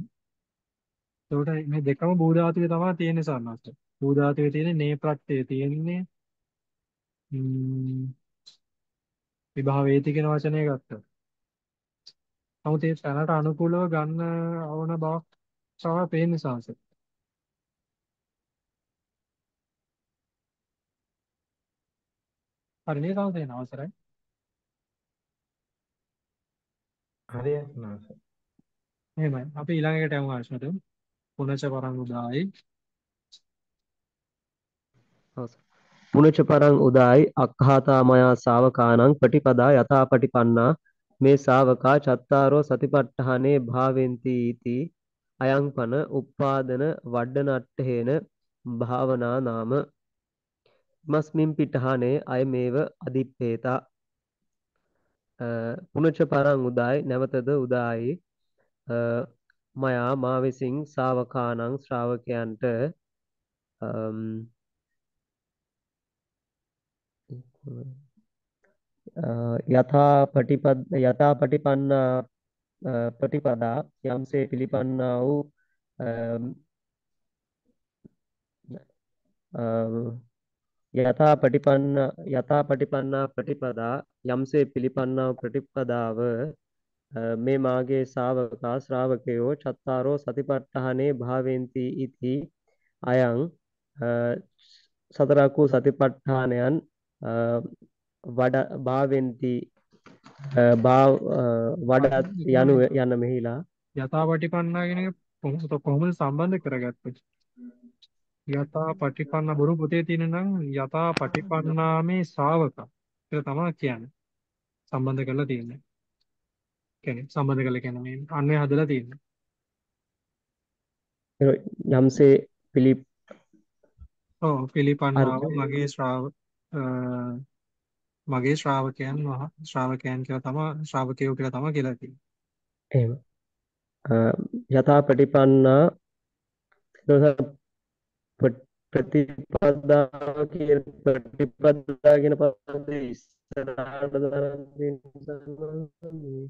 ඒකට මේ දෙකම බෝධාතුවේ තමයි තියෙන්නේ සම්මත. බෝධාතුවේ තියෙන්නේ නේ ප්‍රත්‍යය තියෙන්නේ විභාවේති කියන වචනේ ගත්තා. නමුත් ඒ තැනට අනුකූලව ගන්න ඕන බවක් තමයි පේන්නේ සාසෙ. හරි නේද සාසෙ අවසරයි. හරි නැස. එහෙමයි. අපි ඊළඟ එකට යමු ආශ්‍රමයට. පුනච පරං උදායි. හොස. පුනච පරං උදායි අක්ඛාතා මයා ශාවකානං ප්‍රතිපදා යථා පටිපන්නා මේ ශාවකා චත්තාරෝ සතිපට්ඨානේ භාවෙන්ති इति අයංපන උප්පාදන වඩනට්ඨේන භාවනා නාම මස්මින් පිටහනේ අයමේව අදිප්පේතා පුනච්ච පරං උදායි නැවතද උදායි මයා මා විසින් ශාවකානං ශ්‍රාවකයන්ට යථා පටිපද යථා පටිපන්න ප්‍රතිපදා යම්සේ පිළිපන්නා වූ යථා පටිපන්න යථා පටිපන්නා ප්‍රතිපදා යම්සේ පිළිපන්නා ප්‍රතිපදාව මේ මාගේ ශාවකා ශ්‍රාවකයෝ චත්තාරෝ සතිපට්ඨානේ භාවෙන්ති इति අයං සතරක් වූ සතිපට්ඨානයන් වඩ භාවෙන්ති වඩත් යනු යන මෙහිලා යථා පටිපන්නා කියන එක කොහොමද සම්බන්ධ කරගත්තේ? යථා පටිපන්න බොරු පොතේ තියෙන නම් යථා පටිපන්නාමේ ශාවක කියලා තමයි කියන්නේ. සම්බන්ධ කරලා තියෙන්නේ. කියන්නේ සම්බන්ධ කරලා කියන්නේ මේ අන්වය හදලා තියෙන්නේ. යම්සේ පිලි ඔව් පිළිපන්නාව මගේ ශ්‍රාව මගේ ශ්‍රාවකයන් වහ ශ්‍රාවකයන් කියලා තමයි ශ්‍රාවකයෝ කියලා තමයි කියලා තියෙන්නේ. එහෙම. යථා පටිපන්නා ප්‍රතිපදාව කියන ප්‍රතිපදා කියන පදේ ඉස්සරහට දාන දෙන්න සම්බන්ධයි.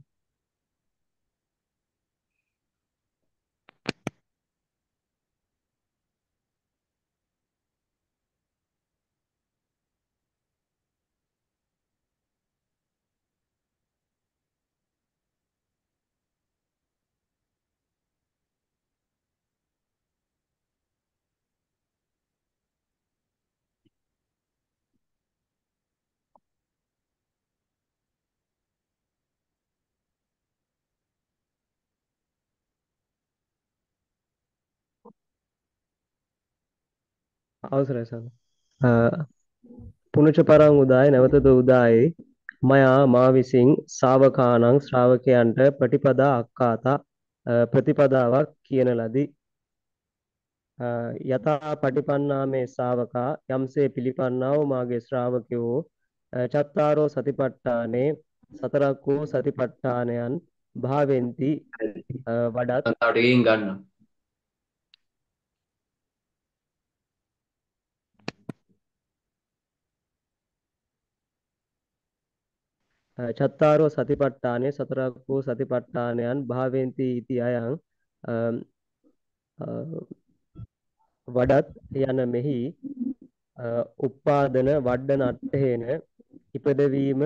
අවසරයි සර්. අ, පුනච පරං උදාය නැවතද උදායේ මයා මා විසින් ශාවකාණං ශ්‍රාවකයන්ට ප්‍රතිපදා අක්කාතා ප්‍රතිපදාවක් කියන ලදී. යතා පටිපන්නාමේ ශාවකා යම්සේ පිළිපන්නා වූ මාගේ ශ්‍රාවකයෝ චත්තාරෝ සතිපට්ඨානේ සතරක් වූ සතිපට්ඨානයන් භාවෙන්ති වඩත්. තවටින් ගන්න. චත්තාරෝ සතිපට්ඨානේ සතරක් වූ සතිපට්ඨානයන් භාවෙන්ති इति අයං වඩත් යන මෙහි උපාදන වඩන අට්ඨේන ඉපදවීම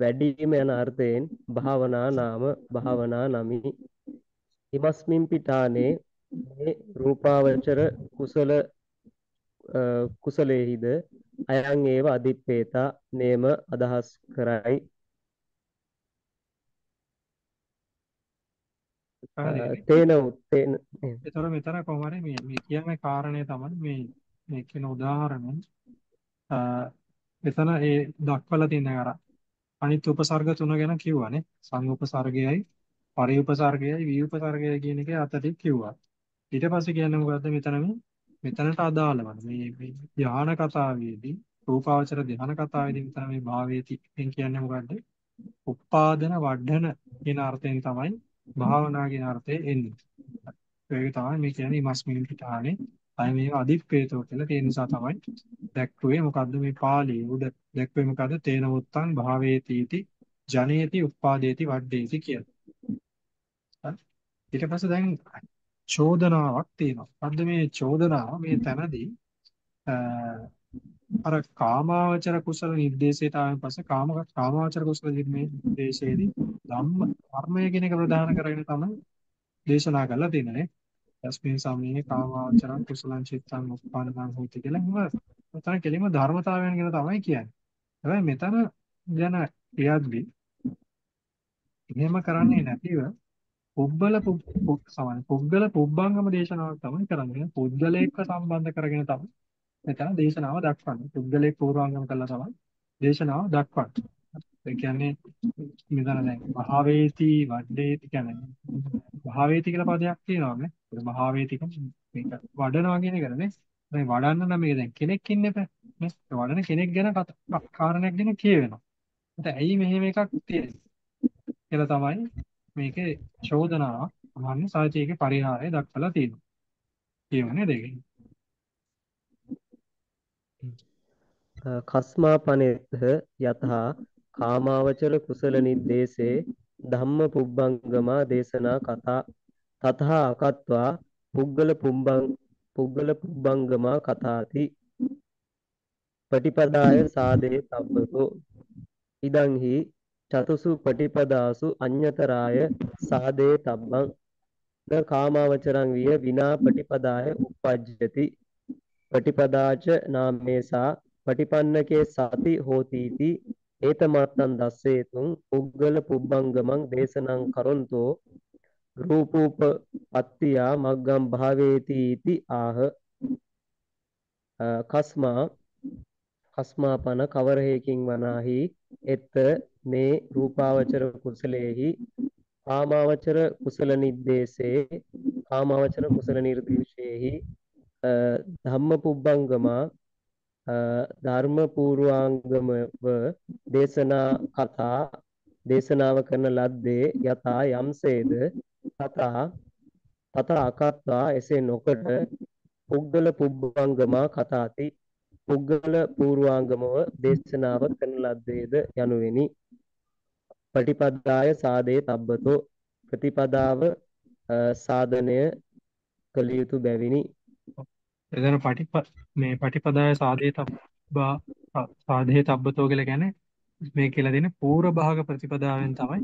වැඩිම යන අර්ථයෙන් භාවනා නාම භාවනා නමි. ඉමස්මින් පිටානේ මේ රූපාවචර කුසල කුසලේහිද අයං ඒව අදිප්පේතා නේම අදහස් කරයි. තේන උත්තේන ඒතර මෙතන කොහොමද මේ මේ කියන්නේ කාරණේ තමයි මේ මේ කියන උදාහරණ අ මෙතන ඒ දක්වලා තියෙන අර අනිත් උපසර්ග තුන ගැන කිව්වනේ සංඋපසර්ගයයි පරිඋපසර්ගයයි විඋපසර්ගයයි කියන එක අතට කිව්වා. ඊට පස්සේ කියන්නේ මොකද්ද මෙතන මේ මෙතනට අදාළව මේ මේ ධ්‍යාන කතාවේදී රූපාවචර ධ්‍යාන කතාවේදී මෙතන මේ භාවේති කියන්නේ මොකද්ද උපාදන වඩන කියන අර්ථයෙන් තමයි භාවනා කියන අර්ථයෙන් එන්නේ. ඒක තමයි මේ කියන්නේ ඉමස්මින් පිටානේ. අය මේක අදිප්පේතෝ කියලා තේන නිසා තමයි දැක්ුවේ මොකද්ද මේ පාළි උඩ දැක්ුවේ මොකද්ද තේන වොත්තං භාවේතිති ජනේති උපාදේති වඩ්ඩේති කියලා. ඊට පස්සේ දැන් චෝදනාවක් තියෙනවා. මොකද්ද මේ චෝදනාව මේ තැනදී අර කාමාවචර කුසල නිर्देशයට ආවන් පස්සේ කාම කාමාවචර කුසල නිर्देशයේදී ධම්ම කර්මය කියන එක ප්‍රධාන කරගෙන තමයි දේශනා කරලා තියෙන්නේ. යස්මින් සම්මේ කාමාවචරං කුසලං චිත්තං උප්පාදනං හෝති කියලා හිම මෙතන කෙලිම ධර්මතාවයන් ගැන තමයි කියන්නේ. හැබැයි මෙතන යන ක්‍රියාවදී එහෙම කරන්නේ නැතිව පුබ්බල පුබ්බ සමාන පුබ්බල පුබ්බංගම දේශනාවක් තමයි කරන්නේ. පුද්ගලයෙක්ව සම්බන්ධ කරගෙන තමයි මෙතන දේශනාව දක්වන්නේ. පුද්ගලයේ පූර්වාංගම කළා තමයි දේශනාව දක්වන්නේ. ඒ කියන්නේ මෙතන දැන් භාවේති වඩේති කියන්නේ භාවේති කියලා පදයක් තියෙනවානේ. ඒක භාවේති කියන්නේ වඩනවා කියන එකනේ. දැන් වඩන්න නම් මේක දැන් කෙනෙක් ඉන්නපෑ නේ. වඩන කෙනෙක් ගැන කතා කාරණයක් ගැන කියවෙනවා. ඒත් ඇයි මෙහෙම එකක් තියෙන්නේ කියලා තමයි මේකේ චෝදනාවක් වහන්නේ සාහිත්‍යයේ පරිහාරය දක්වලා තියෙනවා. කියවන්නේ දෙකේ කස්මාපනෙත්හ යතහා කාමාවචර කුසල නිද්දේශේ ධම්ම පුබ්බංගමා දේශනා කතා තතහා අකත්වා පුද්ගල පුබ්බං පුද්ගල පුබ්බංගමා කතාති පටිපදාය සාදේ තබ්බතෝ ඉදං හි චතුසු පටිපදාසු අඤ්‍යතරාය සාදේ තබ්බං ද කාමාවචරං විය විනා පටිපදාය උපජ්ජති පටිපදාච නාමේසා පටිපන්නකේ සති හෝතිති ඒතමත්තං දස්සේතුං පුග්ගල පුබ්බංගමං දේශනං කරොන්තෝ රූපූප අත්තියා මග්ගං භාවේති इति ආහ. කස්මා කස්මාපන කවර හේකින් වනාහි එත මේ රූපාවචර කුසලේහි කාමාවචර කුසල නිද්දේශේ කාමාවචර කුසල නිර්දේශේහි ධම්ම පුබ්බංගමා ධර්ම පූර්වාංගම ව දේශනා කතා දේශනාව කරන ලද්දේ යතා යම්සේද තතා තතා අකත්වා එසේ නොකර පුද්ගල පුබ්බංගමා කතාති පුද්ගල පූර්වාංගමව දේශනාව කරන ලද්දේද යනුවෙනි. පටිපදාය සාදේ තබ්බතෝ ප්‍රතිපදාව සාධනය කළ යුතු බැවිනි. එතන පටිප මේ පටිපදාය සාදේ තබ්බා සාදේ තබ්බතෝ කියලා කියන්නේ මේ කියලා දෙන පූර්ව භාග ප්‍රතිපදාවෙන් තමයි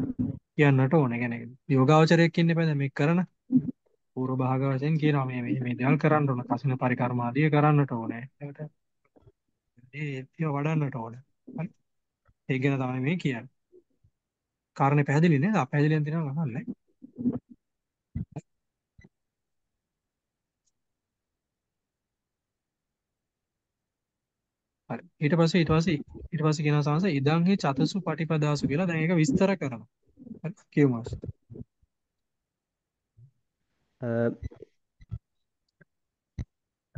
කියන්නට ඕනේ. කියන්නේ යෝගාවචරයක් ඉන්නේ බෑ මේ කරන පූර්ව භාග වශයෙන් කියනවා මේ මේ මේ දේවල් කරන්න ඕන කසින පරිකර්මාදී කරන්නට ඕනේ. ඒකට ඒත්‍ය වඩන්නට ඕනේ. හරි. ඒක ගැන තමයි මේ කියන්නේ. කාරණේ පැහැදිලි නේද? අපැහැදිලියෙන් දෙනවා අහන්නේ. හරි. ඊට පස්සේ ඊට පස්සේ ඊට පස්සේ කියනවා සාංශ ඉදන් හේ චතසු පටිපදාසු කියලා දැන් ඒක විස්තර කරනවා. හරි කියමු ආස.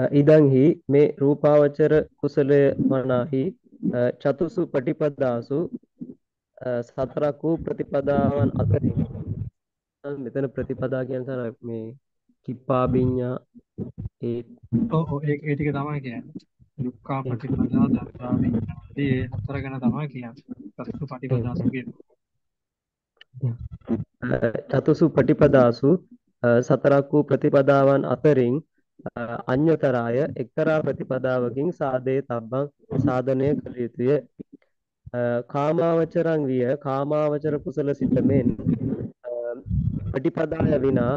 අ ඉදන් හි මේ රූපාවචර කුසලය වනාහි චතුසු පටිපදාසු සතරක් වූ ප්‍රතිපදාවන් අතරින් මෙතන ප්‍රතිපදා කියන තර මේ කිප්පා විඤ්ඤා ඒ ඔව් ඔව් ඒක ඒ ටික තමයි කියන්නේ. දුක්ඛ ප්‍රතිපදා ධර්මා විඤ්ඤා ඒ හතර ගැන තමයි කියන්නේ. චතුසු පටිපදාසු කියන්නේ. චතුසු පටිපදාසු සතරක් වූ ප්‍රතිපදාවන් අතරින් අන්‍යතරාය එක්තරා ප්‍රතිපදාවකින් සාදේ තබ්බං සාධනය කළ යුතුය. කාමාවචරං විය කාමාවචර කුසල සිතෙන් ප්‍රතිපදාය විනා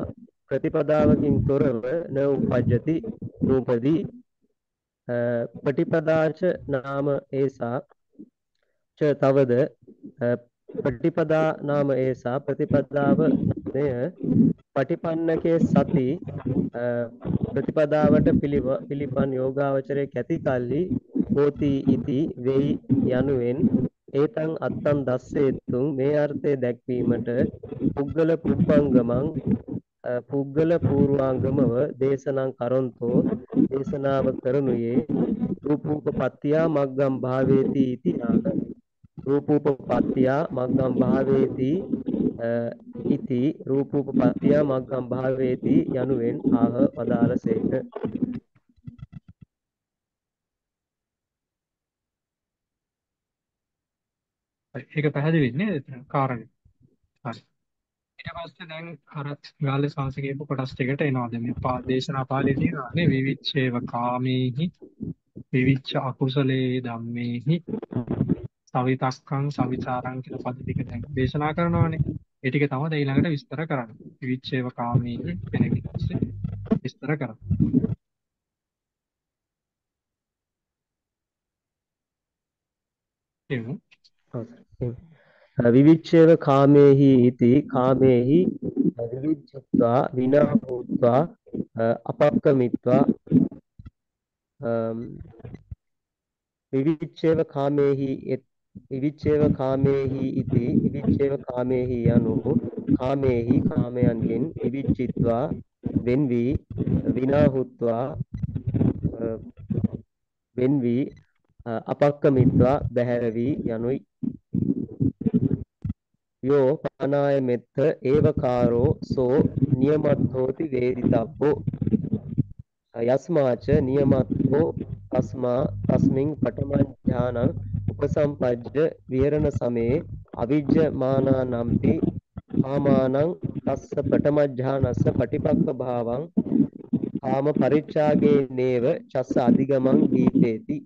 ප්‍රතිපදාවකින් තොරව නෝපජ්ජති නූපදී ප්‍රතිපදාච නාම ඒසා ච තවද ප්‍රතිපදා නාම ඒසා ප්‍රතිපදාව මෙය පටිපන්නකේ සති ප්‍රතිපදාවට පිළිව පිළිපන් යෝගාවචරයේ කැති කල්ලි හෝති ඉති වෙයි යනුවෙන් ඒතං අත්තං දස්සේතු මේ අර්ථය දැක්වීමට පුද්ගල පුප්පංගමං පුද්ගල පූර්වාංගමව දේශනං කරොන්තෝ දේශනාව කරනුයේ රූපූපපත්තියා මග්ගම් භාවේති ඉති නාම රූපූපපත්තියා මග්ගම් භාවේති ඉති රූපූපපත්තිය මග්ගම් භාවේති යනුවෙන් ආහ වදාළසේක. ඒක පැහැදිලි නේද එතන කාරණේ. හරි. ඊට පස්සේ දැන් අරත් ගාලේ සංසකේප කොටස් දෙකට එනවා. දැන් මේ පාදේශනා පාළේ තියෙනවානේ විවිච්ඡේව කාමේහි විවිච්ඡ අකුසලේ ධම්මේහි සවිතක්ඛං සවිචාරං කියලා පද ටික දැන් දේශනා කරනවානේ. ඒ ටික තමයි දැන් ඊළඟට විස්තර කරන්නේ. විවිච්ඡේව කාමී කියන විස්තරය විස්තර කරනවා. එහෙනම් හරි. විවිච්ඡේව කාමේහි ඉති කාමේහි විවිච්ඡත්වා විනා භූත්වා අපක්කමිත්වා විවිච්ඡේව කාමේහි විවිච්ඡේව කාමේහි ඉති විවිච්ඡේව කාමේහි යනු කාමේහි කාමයන්ගෙන් විවිච්චිත්වා වෙන්වි විනාහුත්වා වෙන්වි අපක්කමිත්වා බැහැරවි යනුයි. යෝ පනාය මෙත්ත ඒවකාරෝ සෝ නියමත්ථෝති වේදිතබ්බෝ යස්මාච නියමත්ථෝ තස්මා තස්මින් පඨමං ඥානං උපසම්පජ්ජ විහරණ සමේ අවිජ්ජමානා නම්ති කාමානං තස්ස පඨමඥානස්ස පටිපක්ඛ භාවං කාම පරිච්ඡාගේ නේව චස්ස අධිගමං දීපේති.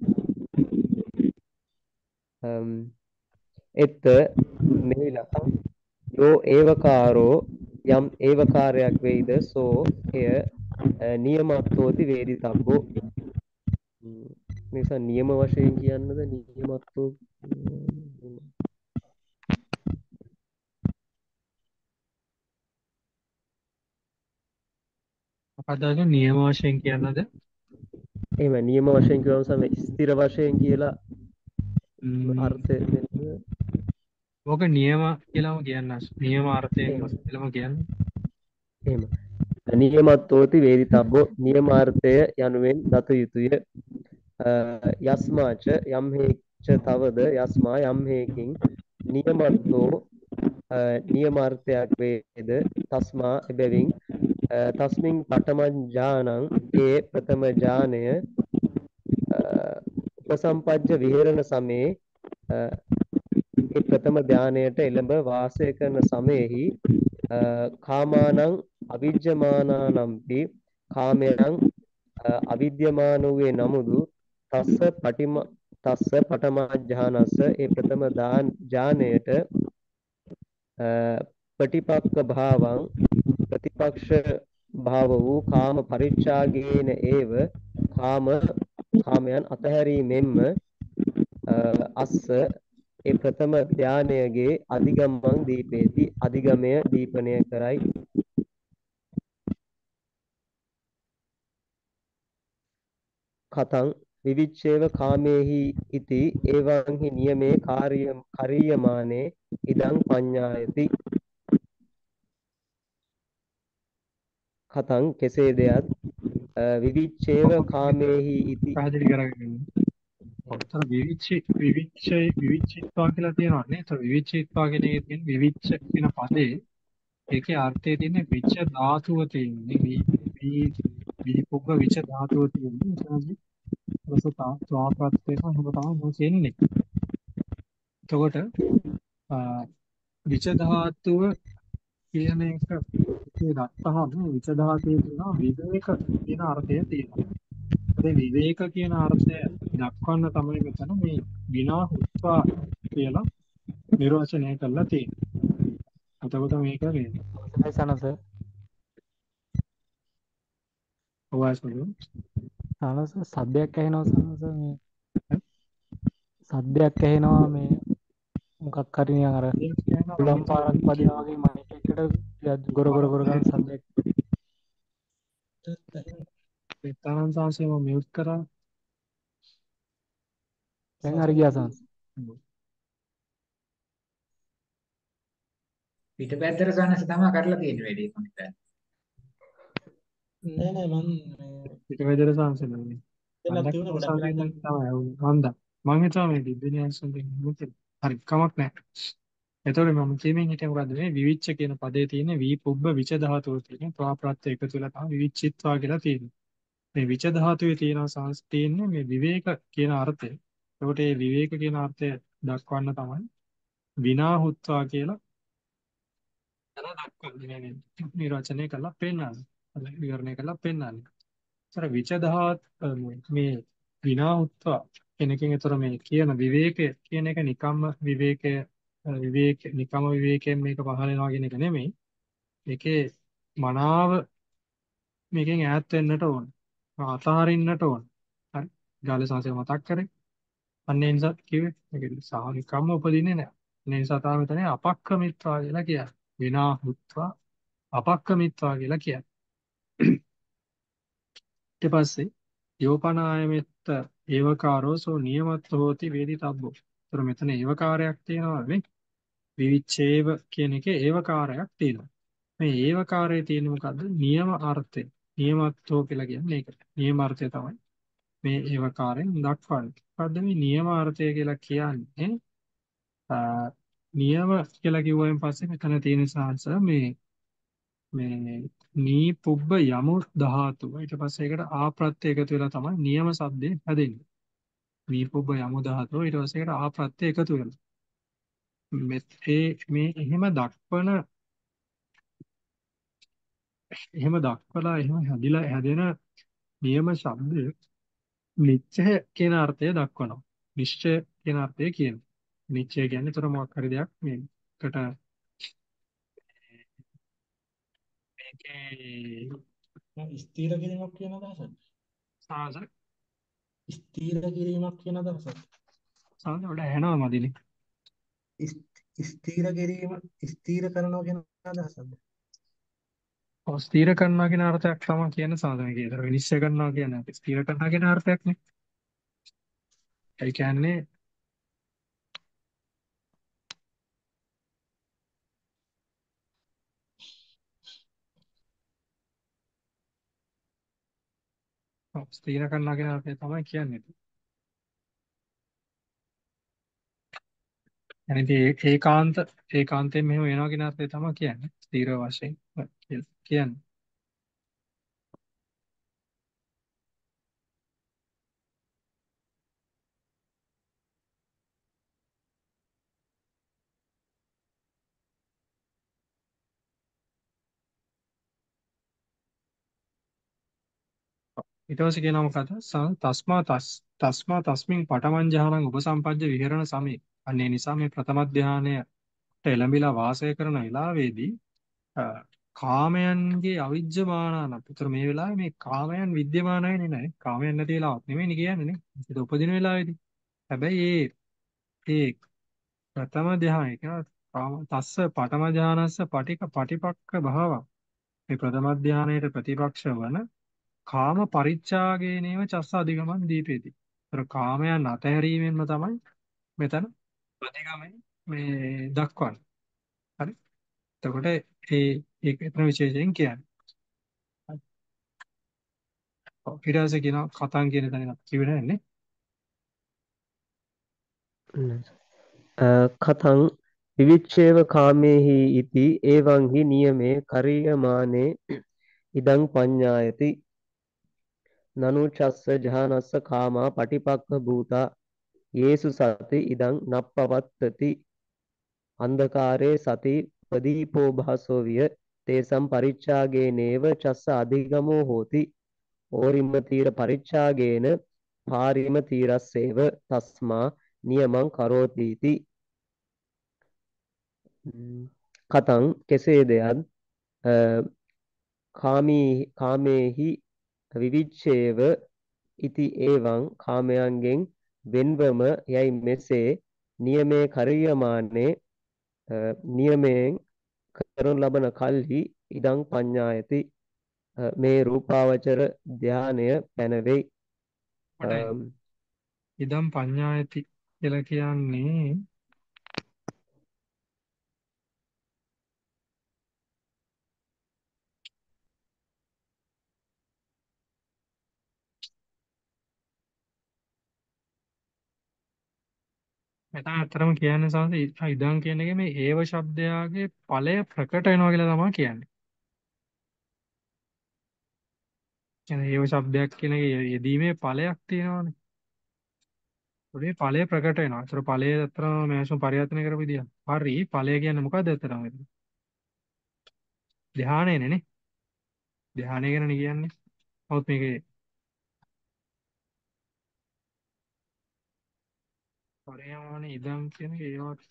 um එත මෙලතං යෝ ඒවකාරෝ යම් ඒවකාරයක් වේද සෝ එය නියමත්වෝති වේදිතබ්බෝ. නිසා නියම වශයෙන් කියන්නද නියමත්වෝ අපදාන නියම වශයෙන් කියන්නද එහෙම නියම වශයෙන් කියවම සම ස්ථිර වශයෙන් කියලා අර්ථය දෙන්නේ. ඔක නියම කියලාම කියන්න නියම අර්ථයෙන් කියලාම කියන්නේ එහෙම නියමත්වෝති වේදිතබ්බෝ නියමාර්ථය යනුවෙන් දත යුතුය. යස්මාච යම් හේච්ච තවද යස්මා යම් හේකින් නියමත්වෝ නියමාර්ථයක් වේද තස්මා එබැවින් තස්මින් පඨමඥානං ඒ ප්‍රථම ඥානය උපසම්පජ්ජ විහෙරණ සමේ ඒ ප්‍රථම ධානයට එළඹ වාසය කරන සමෙහි කාමානං අවිජ්ජමානානම්පි කාමයන් අවිද්‍යමාන වූ නමුදු තස්ස පටිම තස්ස පඨමඥානස්ස ඒ ප්‍රථම දාන ඥානයට ප්‍රතිපක්ඛ භාවං ප්‍රතිපක්ෂ භාව වූ කාම පරිච්ඡාගේන ඒව කාම කාමයන් අතහැරීමෙන්ම අස්ස ඒ ප්‍රථම ඥානයගේ අධිගමං දීපේති අධිගමය දීපණය කරයි. කතං විවිච්ඡේව කාමේහි इति एवं हि नियमे कार्यं कार्यमाने इदं පඤ්ඤායති කතං කෙසේදයත් විවිච්ඡේව කාමේහි इति පැහැදිලි කරගන්න. ඔතන විවිච්ඡේ විවිච්ඡේ විවිච්ඡිත්වා කියලා තියෙනවා නේ. ඒතර විවිච්ඡිත්වා කියන එකෙන් කියන්නේ විවිච්ඡ කියන පදේ ඒකේ අර්ථය තියෙන්නේ විච්ඡ ධාතුව තියෙන්නේ. මේ මේ පොග්ග විච්ඡ ධාතුව තියෙන්නේ. रसता स्वापत पे हम बताओ वो सेन ने तोट अ विच धातु කියන එක දත්තහම විච ධාතේ තියෙනවා විවේක කියන අර්ථය තියෙනවා. ඒ විවේක කියන අර්ථය දක්වන්න තමයි මෙතන මේ විනා හුස්වා කියලා නිර්වචනය කරලා තියෙන්නේ. අතකොට මේක වෙන්නේ. හයි සනස. ඔයාස්මු. සනස සද්දයක් ඇහෙනවා සනස මේ. සද්දයක් ඇහෙනවා මේ මොකක් හරි නියම් අර ගුලම් පාරක් පදිනා වගේ මම එකකට ගොර ගොර ගොර ගන්න සද්දයක් ඒ තරම් සංසය මම මියුට් කරා දැන් හරි ගියා සංස පිටපැත්තට සංස තමයි කරලා තියෙන්නේ වැඩි කොහොමද නෑ නෑ මම පිටපැත්තට සංස නෙමෙයි එන්න තියුණා ගොඩක් ගන්න තමයි වන්ද මම හිතුවා මේ දෙන්නේ අන්සන් දෙන්නේ මොකද හරි කමක් නැහැ. ඒතකොට මම කියමින් හිටියේ මොකද්ද මේ විවිච්ඡ කියන පදේ තියෙන වී පුබ්බ විච ධාතුව කියන ප්‍රාප්‍රත්‍ය එකතු වෙලා තමයි විවිච්ඡිත්වා කියලා තියෙන්නේ. මේ විච ධාතුවේ තියෙන සංස් තියෙන්නේ මේ විවේක කියන අර්ථය. ඒකට මේ විවේක කියන අර්ථය දක්වන්න තමයි විනාහුත්වා කියලා තන දක්වන්නේ නේද? නිර්වචනය කළා පෙන්නන්නේ. අලෙවි විවරණය කළා පෙන්නන්නේ. ඒතර විච ධාත මේ විනාහුත්වා කෙනකින් ඒතර මේ කියන විවේකය කියන එක නිකම්ම විවේකය විවේක නිකම්ම විවේකයෙන් මේක පහල වෙනවා කියන එක නෙමෙයි. ඒකේ මනාව මේකෙන් ඈත් වෙන්නට ඕන. අතහරින්නට ඕන. හරි. ගාලේ සංසය මතක් කරේ. අන්න ඒ නිසා කිව්වේ මේක සාහිකම්ම උපදින්නේ නැහැ. ඒ නිසා තමයි මෙතන අපක්කමිත්වා කියලා කියන්නේ. විනාහුත්වා අපක්කමිත්වා කියලා කියන්නේ. ඊට පස්සේ යෝපනායමෙත්ත ඒවකාරෝ සෝ නියමත් හෝති වේදිතබ්බෝ. ඒතර මෙතන ඒවකාරයක් තියෙනවා නේ. විවිච්ඡේව කියන එකේ ඒවකාරයක් තියෙනවා. මේ ඒවකාරයේ තියෙන මොකද්ද? නියම අර්ථය. නියමත්ෝ කියලා කියන්නේ ඒකට. නියම අර්ථය තමයි මේ ඒවකාරයෙන් දක්වන්නේ. මොකද්ද මේ නියම අර්ථය කියලා කියන්නේ? නියම කියලා කිව්වෙන් පස්සේ මෙතන තියෙන සාංශ මේ මේ නී පුබ්බ යමු ධාතුව ඊට පස්සේ ඒකට ආප්‍රත්‍ය එකතු වෙලා තමයි නියම සද්දේ හැදෙන්නේ. නී පුබ්බ යමු ධාතුව ඊට පස්සේ ඒකට ආප්‍රත්‍ය එකතු වෙනවා. මෙතේ මේ එහෙම දක්වන එහෙම දක්වලා එහෙම හැදිලා හැදෙන නියම ශබ්දය නිච්ඡය කියන අර්ථය දක්වනවා. නිශ්චය කියන අර්ථය කියනවා. නිච්ඡය කියන්නේ තොර මොකක් හරි දෙයක් මේකට ස්ථීර කිරීමක් කියන අදහසක්. සාස ස්ථීර කිරීමක් කියන අදහසක්. සාස වල ඇහෙනවා මදිලි. ස්ථීර කිරීම ස්ථීර කරනවා කියන අදහසක්ද? ඔව් ස්ථීර කරනවා කියන අර්ථයක් තමයි කියන්නේ සාධනය කියන. විනිශ්චය කරනවා කියන්නේ අපි ස්ථීර කරනවා කියන අර්ථයක්නේ. ඒ කියන්නේ ස්ථීර කරනවා කියන අර්ථය තමයි කියන්නේ. يعني ඒකාන්ත ඒකාන්තයෙන් මෙහෙම වෙනවා කියන අර්ථය තමයි කියන්නේ. ස්ථීර වශයෙන් කියන්නේ. ඊට පස්සේ කියනවා මොකද? තස්මා තස් තස්මා තස්මින් පඨමං ධානං උපසම්පජ්ජ විහෙරණ සමේ. අන්න ඒ නිසා මේ ප්‍රථම ධානයට එළඹිලා වාසය කරන වෙලාවේදී කාමයන්ගේ අවිජ්ජමානන. පුතර මේ වෙලාවේ මේ කාමයන් විද්‍යමාන වෙන්නේ නැහැ. කාමයන් නැති වෙලාවක් නෙමෙයිනේ කියන්නේ නේ. ඒක උපදින වෙලාවේදී. හැබැයි ඒ ඒ ප්‍රථම ධානය කියනවා තස්ස පඨම ධානස්ස පටික පටිපක්ඛ භාවං. මේ ප්‍රථම ධානයට ප්‍රතිපක්ෂ වන කාම පරිච්ඡාගේනේව චස්ස අධිගමන් දීපේති. අර කාමයන් අතහැරීමෙන්ම තමයි මෙතන ප්‍රතිගමනේ මේ දක්වන්නේ. හරි. එතකොට ඒ ඒක එතන විශේෂයෙන් කියන්නේ. හරි. ඔව්, ඊට පස්සේ කියනවා කතං කියන තැනක් කිව්වේ නැන්නේ. කතං විවිච්ඡේව කාමේහි ඉති එවං හි නියමේ කරියමානේ ඉදං පඤ්ඤායති නනු චස්ස ජානස්ස කාමා පටිපක්ඛ භූතා යේසු සති ඉදං නප්පවත්තති අන්ධකාරේ සති ප්‍රදීපෝ භාසෝ විය තේසම් පරිච්ඡාගේනේව චස්ස අධිගමෝ හෝති ඕරිම්ම තීර පරිච්ඡාගේන පාරිම තීරස්සේව තස්මා නියමං කරෝති इति කතං කෙසේදයන් කාමී කාමේහි විවිච්ඡේව इति එවං කාමයන්ගෙන් වෙන්වම යයි මෙසේ නියමේ කරියමාන්නේ නියමයෙන් කරනු ලබන කල්හි ඉදං පඤ්ඤායති මේ රූපාවචර ධානය පැනවේ. ඉදං පඤ්ඤායති කියලා කියන්නේ මෙතන අතරම කියන්නේ සාමාන්‍ය ඉදං කියන එක මේ ඒව શબ્දයාගේ ඵලය ප්‍රකට වෙනවා කියලා තමයි කියන්නේ. කියන්නේ ඒව શબ્දයක් කියන එක යෙදීමේ ඵලයක් තියෙනවානේ. ඒකේ ඵලය ප්‍රකට වෙනවා. ඒතර ඵලය අතරම මේසු පරිවර්තන කරපු විදිය. හරි, ඵලය කියන්නේ මොකද්ද අතරම? ධානයනේ නේ. ධානය ගැනනේ කියන්නේ. නමුත් මේකේ පරියමෝනේ ඉදම් කියන එක ඒවත්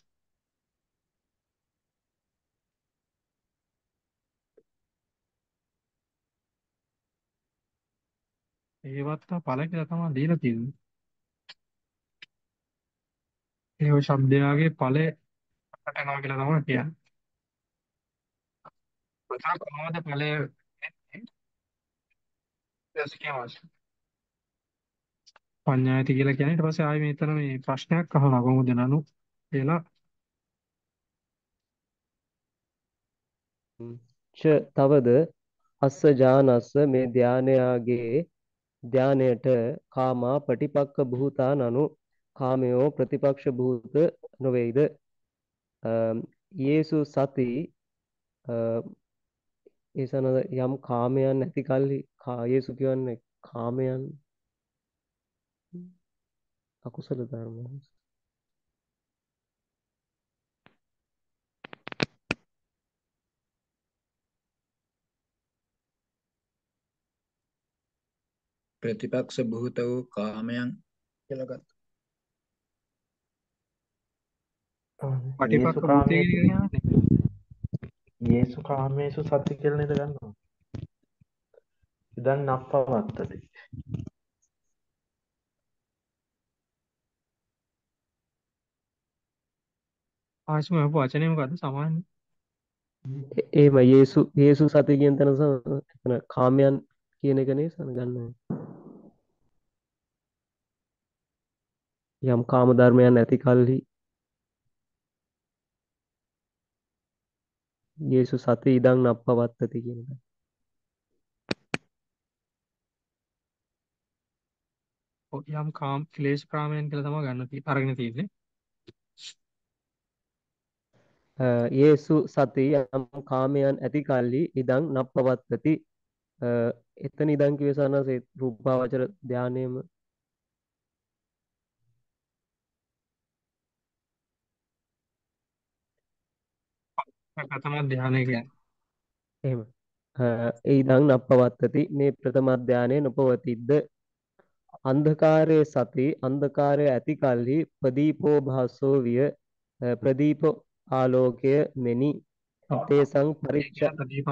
ඒවත් ඵල කියලා තමයි දීලා තියෙන්නේ. ඒව શબ્දයාගේ ඵලේ හටනවා කියලා තමයි කියන්නේ. ප්‍රථම කොහොමද ඵලේ වෙන්නේ? පඤ්ඤායති කියලා කියන්නේ ඊට පස්සේ ආයේ මෙතන මේ ප්‍රශ්නයක් අහනවා කොහොමද නනු කියලා ච තවද අස්ස ජානස්ස මේ ධානයාගේ ධානයට කාමා ප්‍රතිපක්ඛ භූතා නනු කාමයෝ ප්‍රතිපක්ෂ භූත නොවේද යේසු සති ඒසනද යම් කාමයන් නැති කල්හි යේසු කියන්නේ කාමයන් අකුසල ධර්ම ප්‍රතිපක්ෂ භූත වූ කාමයන් කියලා ගත්තා. ප්‍රතිපක්ෂ භූතේ කියන්නේ යේසු කාමේසු සති කියලා නේද ගන්නවා. ඉදන් නප්පවත්තද ආශිම අප වචනේ මොකද්ද සමාන්නේ? එහෙම යේසු යේසු සති කියන තැන සම කාමයන් කියන එක නේ ගන්නවා. යම් කාම ධර්මයන් නැති කල්හි යේසු සති ඉදන් නප්පවත්තති කියන එක. ඔය යම් කාම ක්ලේශ ප්‍රාමයන් කියලා තමයි ගන්න තියෙන්නේ අරගෙන තියෙන්නේ. යේසු සති යම් කාමයන් ඇති කල්හි ඉදං නප්පවත්තති එතන ඉදං කිව්වේ සානසේ රූපාවචර ධානයේම ප්‍රථම ධානය කියන්නේ එහෙම ඒ ඉදං නප්පවත්තති මේ ප්‍රථම ධානයේ නොපවතිද්ද අන්ධකාරයේ සති අන්ධකාරය ඇති කල්හි ප්‍රදීපෝ භාසෝ විය ප්‍රදීප ආලෝකය මෙනි තේසං පරිච්ඡා ප්‍රදීප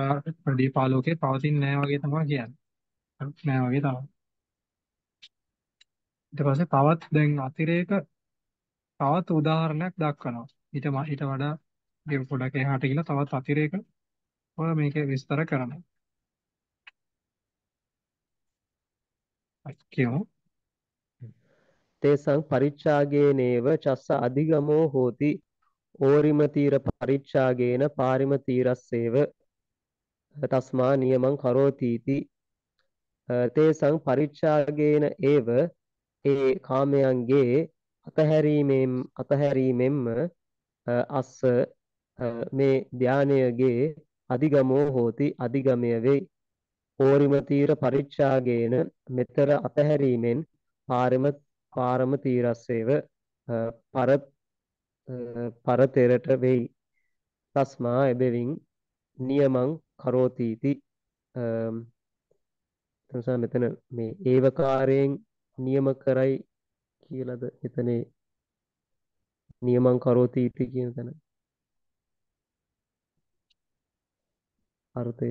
ප්‍රදීප ආලෝකේ පවතින්නේ නැහැ වගේ තමයි කියන්නේ. නැහැ වගේ තමයි. ඊට පස්සේ තවත් දැන් අතිරේක තවත් උදාහරණයක් දක්වනවා. ඊට ඊට වඩා මේ පොඩක එහාට ගිහලා තවත් අතිරේක ඔය මේකේ විස්තර කරනවා. අක්කෝ තේසං පරිච්ඡාගේනේව චස්ස අධිගමෝ හෝති ඕරිම තීර පරිච්ඡාගේන පාරිම තීරස්සේව තස්මා නියමං කරෝති इति තේසං පරිච්ඡාගේන ඒව ඒ කාමයන්ගේ අතහැරීමෙන් අතහැරීමෙන්ම අස්ස මේ ධානයගේ අධිගමෝ හෝති අධිගමය වේ ඕරිම තීර පරිච්ඡාගේන මෙතර අතහැරීමෙන් පාරිම පාරම තීරස්සේව පර පරතෙරට වෙයි තස්මා එබැවින් නියමං කරෝති इति තනසා මෙතන මේ ඒවකාරයෙන් නියම කරයි කියලාද එතනේ නියමං කරෝති इति කියන තැන අර්ථය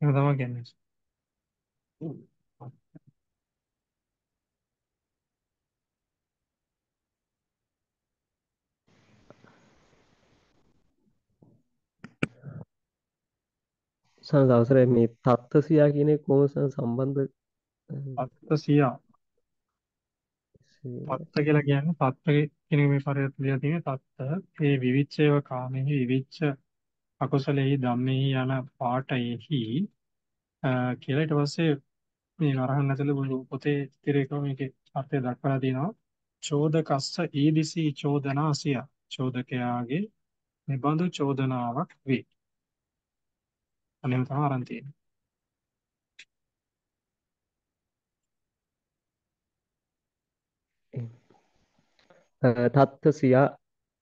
තමයි කියන්නේ. සංසාරයේ මේ තත්ත්වසියා කියන්නේ කොහොමද සම්බන්ධ? තත්ත්වසියා. තත්ත්ව කියලා කියන්නේ තත්ත්ව කියන මේ පරිවර්තන දෙය තියෙන තත්ත්ව. මේ විවිච්ඡේව කාමෙහි විවිච්ඡ අකුසලෙහි ධම්මෙහි යන පාඨයෙහි කියලා ඊට පස්සේ මේ අරහන් නැතල පොතේ ඉතිරේකම මේකේ අර්ථය දක්වලා තියෙනවා. චෝදකස්ස ඊදිසි චෝදනාසිය චෝදකයාගේ නිබඳු චෝදනාවක් වේ. අනේ තමයි අරන් තියෙන්නේ. තත්ත්වසියා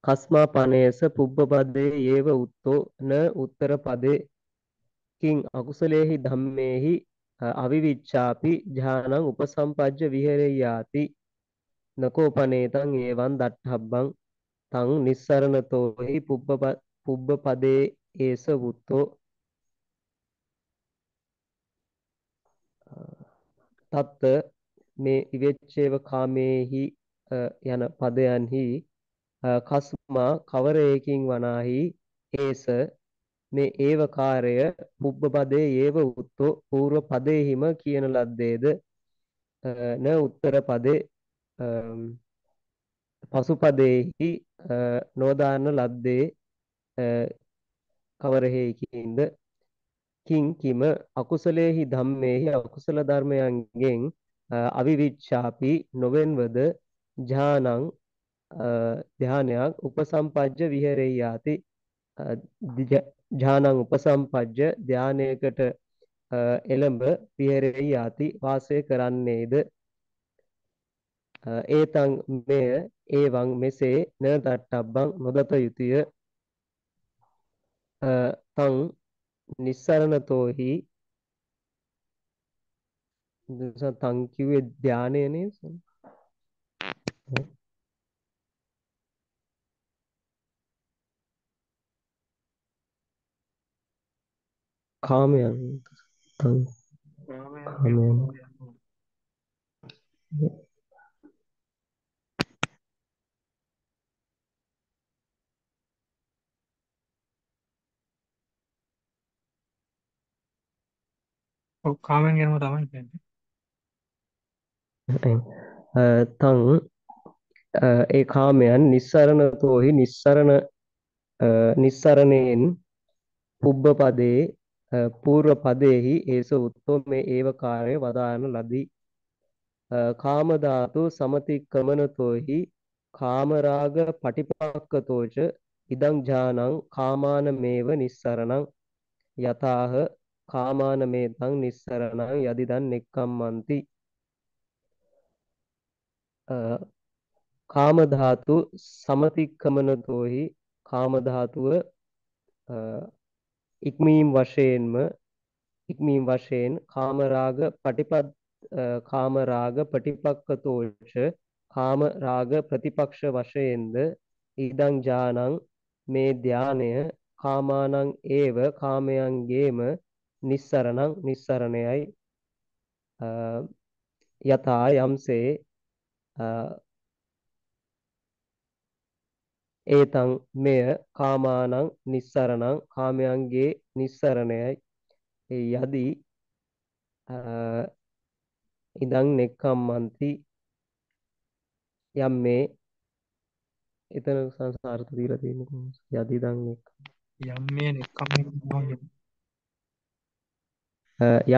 කස්මා පනේස පුබ්බපදේ ඒව උත්තෝ න උත්තර පදේ කිං අකුසලේහි ධම්මේහි අවිවිච්ඡාපි ඥානං උපසම්පජ්ජ විහෙරයාති නකෝපනේතං ඒවං දට්ඨබ්බං තං නිස්සරණතෝ හි පුබ්බ පුබ්බපදේ ඒස උත්තෝ තත් මේ ඉවෙච්ඡේව කාමේහි යන පදයන්හි කස්මා කවරයකින් වනාහි ඒස මේ ඒවකාරය පුබ්බ පදේ ඒව උත්තෝ పూర్ව පදේහිම කියන ලද්දේද න උත්තර පදේ පසු පදේහි නොදාන ලද්දේ කවරෙහිකින්ද කිං කිම අකුසලේහි ධම්මේහි අකුසල ධර්මයන්ගෙන් අවිවිච්ඡාපි නොවෙන්වද ඥානං ධානයක් උපසම්පජ්ජ විහෙරයාති ඥානං උපසම්පජ්ජ ධානයකට එළඹ විහෙරයාති වාසය කරන්නේද ඒතං මෙය එවං මෙසේ න දට්ඨබ්බං නොදත යුතුය තං නිස්සරණතෝහි තං කිව්වේ ධානය නේද කාමයන් කාමයන් ඔක් කාමෙන් කියනම තමයි කියන්නේ තං ඒ කාමයන් නිස්සරණතෝහි නිස්සරණ නිස්සරණෙන් පුබ්බ පදේ पूर्व पदेहि एस उत्तम में एव कार्य वदान लदि काम धातु समति क्रमण तो ही कामराग पटिपाकतोच इदं ज्ञानं कामानमेव निस्सरणं यथाह कामानमेतं निस्सरणं यदिदं निक्कम्मन्ति काम धातु समति क्रमण तो ही काम धातुव ඉක්මීම් වශයෙන්ම ඉක්මීම් වශයෙන් කාමරාග පටිපද කාමරාග ප්‍රතිපක්ඛතෝච කාමරාග ප්‍රතිපක්ෂ වශයෙන්ද ඊදං ඥානං මේ ධානය කාමානං ඒව කාමයන්ගේම නිස්සරණං නිස්සරණයයි යථා යම්සේ ඒතං මෙය කාමානං නිස්සරණං කාමයන්ගේ නිස්සරණයයි. යදි ඉදං නෙක්ඛම්මන්ති යම් මේ එතන සංසාරත දීලා තියෙන්නේ කොහොමද? යදි ඉදං නෙක්ඛ යම් මේ නෙක්ඛම්මයි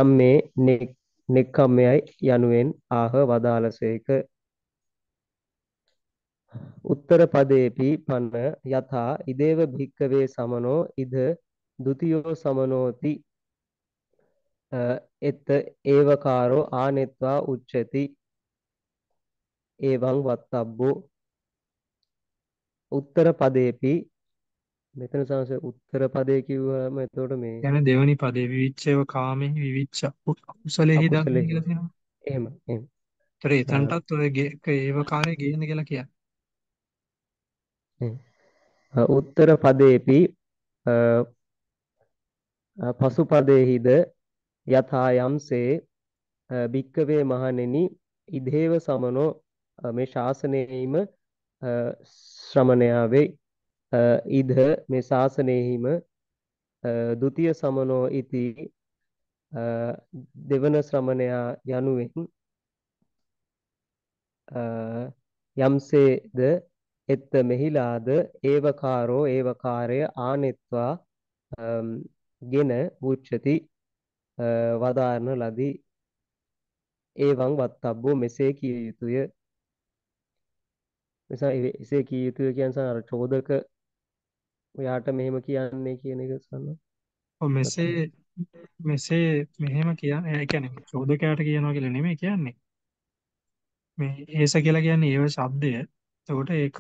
යම් මේ නෙක් නෙක්ඛම්මයයි යනුවෙන් ආහ වදාළසේක. उत्तर पदेपि पन्न यथा इदेव भिक्खवे समनो इद द्वितीयो समनोति एत एवकारो आनेत्वा उच्यति एवं वक्तव्यो. उत्तर पदेपि මෙතන සංසය උත්තර පදේ කිව්වම එතකොට මේ يعني දෙවෙනි පදේ විවිච්ඡේව කාමෙහි විවිච්ඡ කුසලෙහි දක්වන කියලා තියෙනවා. එහෙම එහෙම. ඒතර එතනටත් ඔය ඒවකාරයේ ගේන්න කියලා කියන්නේ. उत्तर पदेपि पशुपदेहिद यथायां से भिक्खवे महणिनि इदेव समनो मे शासनेहिम श्रमणयावे इद मे शासनेहिम द्वितीय समनो इति देवन श्रमणया यनुवेन यं सेद එත් මෙහිලාද ඒවකාරෝ ඒවකාරය ආනෙත්වා ගෙන උච්චති වදාරන ලදී. එවං වත්තබ්බෝ මෙසේ කිය යුතුය. නිසා එසේ කිය යුතුය කියන්නේ අර චෝදක ඔයාට මෙහෙම කියන්නේ කියන එක සන්න. ඔව් මෙසේ මෙසේ මෙහෙම කියන්නේ ඒ කියන්නේ චෝදකයාට කියනවා කියලා නෙමෙයි කියන්නේ. මේ හේස කියලා කියන්නේ ඒව શબ્දය. එතකොට ඒක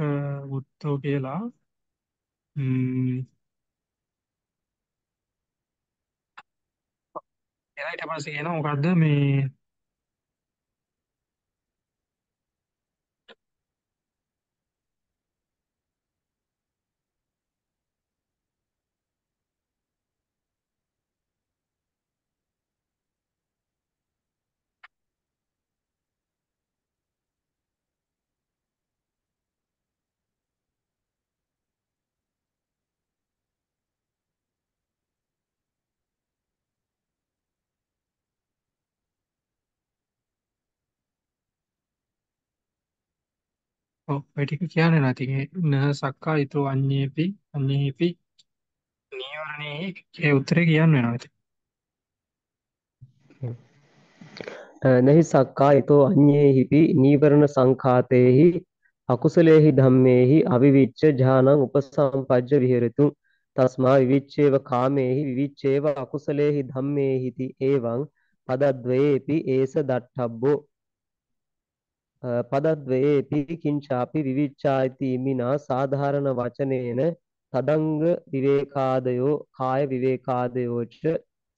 වුත්තෝ කියලා ම්ම් ඊට පස්සේ කියනවා මොකද්ද මේ ඔව් පිටික කියන්නේ නැති නේ සක්කායිතෝ අඤ්ඤේපි අඤ්ඤේපි නීවරණේ ඒ උත්තරේ කියන්න වෙනවා ඉතින්. නහි සක්කායිතෝ අඤ්ඤේහිපි නීවරණ සංඛාතේහි අකුසලේහි ධම්මේහි අවිවිච්ඡ ඥානං උපසම්පජ්ජ විහෙරතු තස්මා විවිච්ඡේව කාමේහි විවිච්ඡේව අකුසලේහි ධම්මේහිති එවං පදද්වේපි ඒස දට්ඨබ්බෝ पदद्वयेपि किञ्चापि विविच्चायति इमिना साधारण वचनेन तदंग विवेकादयो काय विवेकादयो च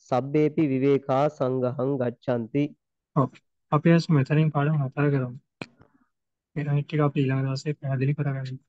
सब्बेपि विवेका संगहं गच्छन्ति. අපි මෙතනින් පාඩම නතර කරමු. ඊළඟට අපි ඊළඟ දවසේ පැහැදිලි කරගන්නවා.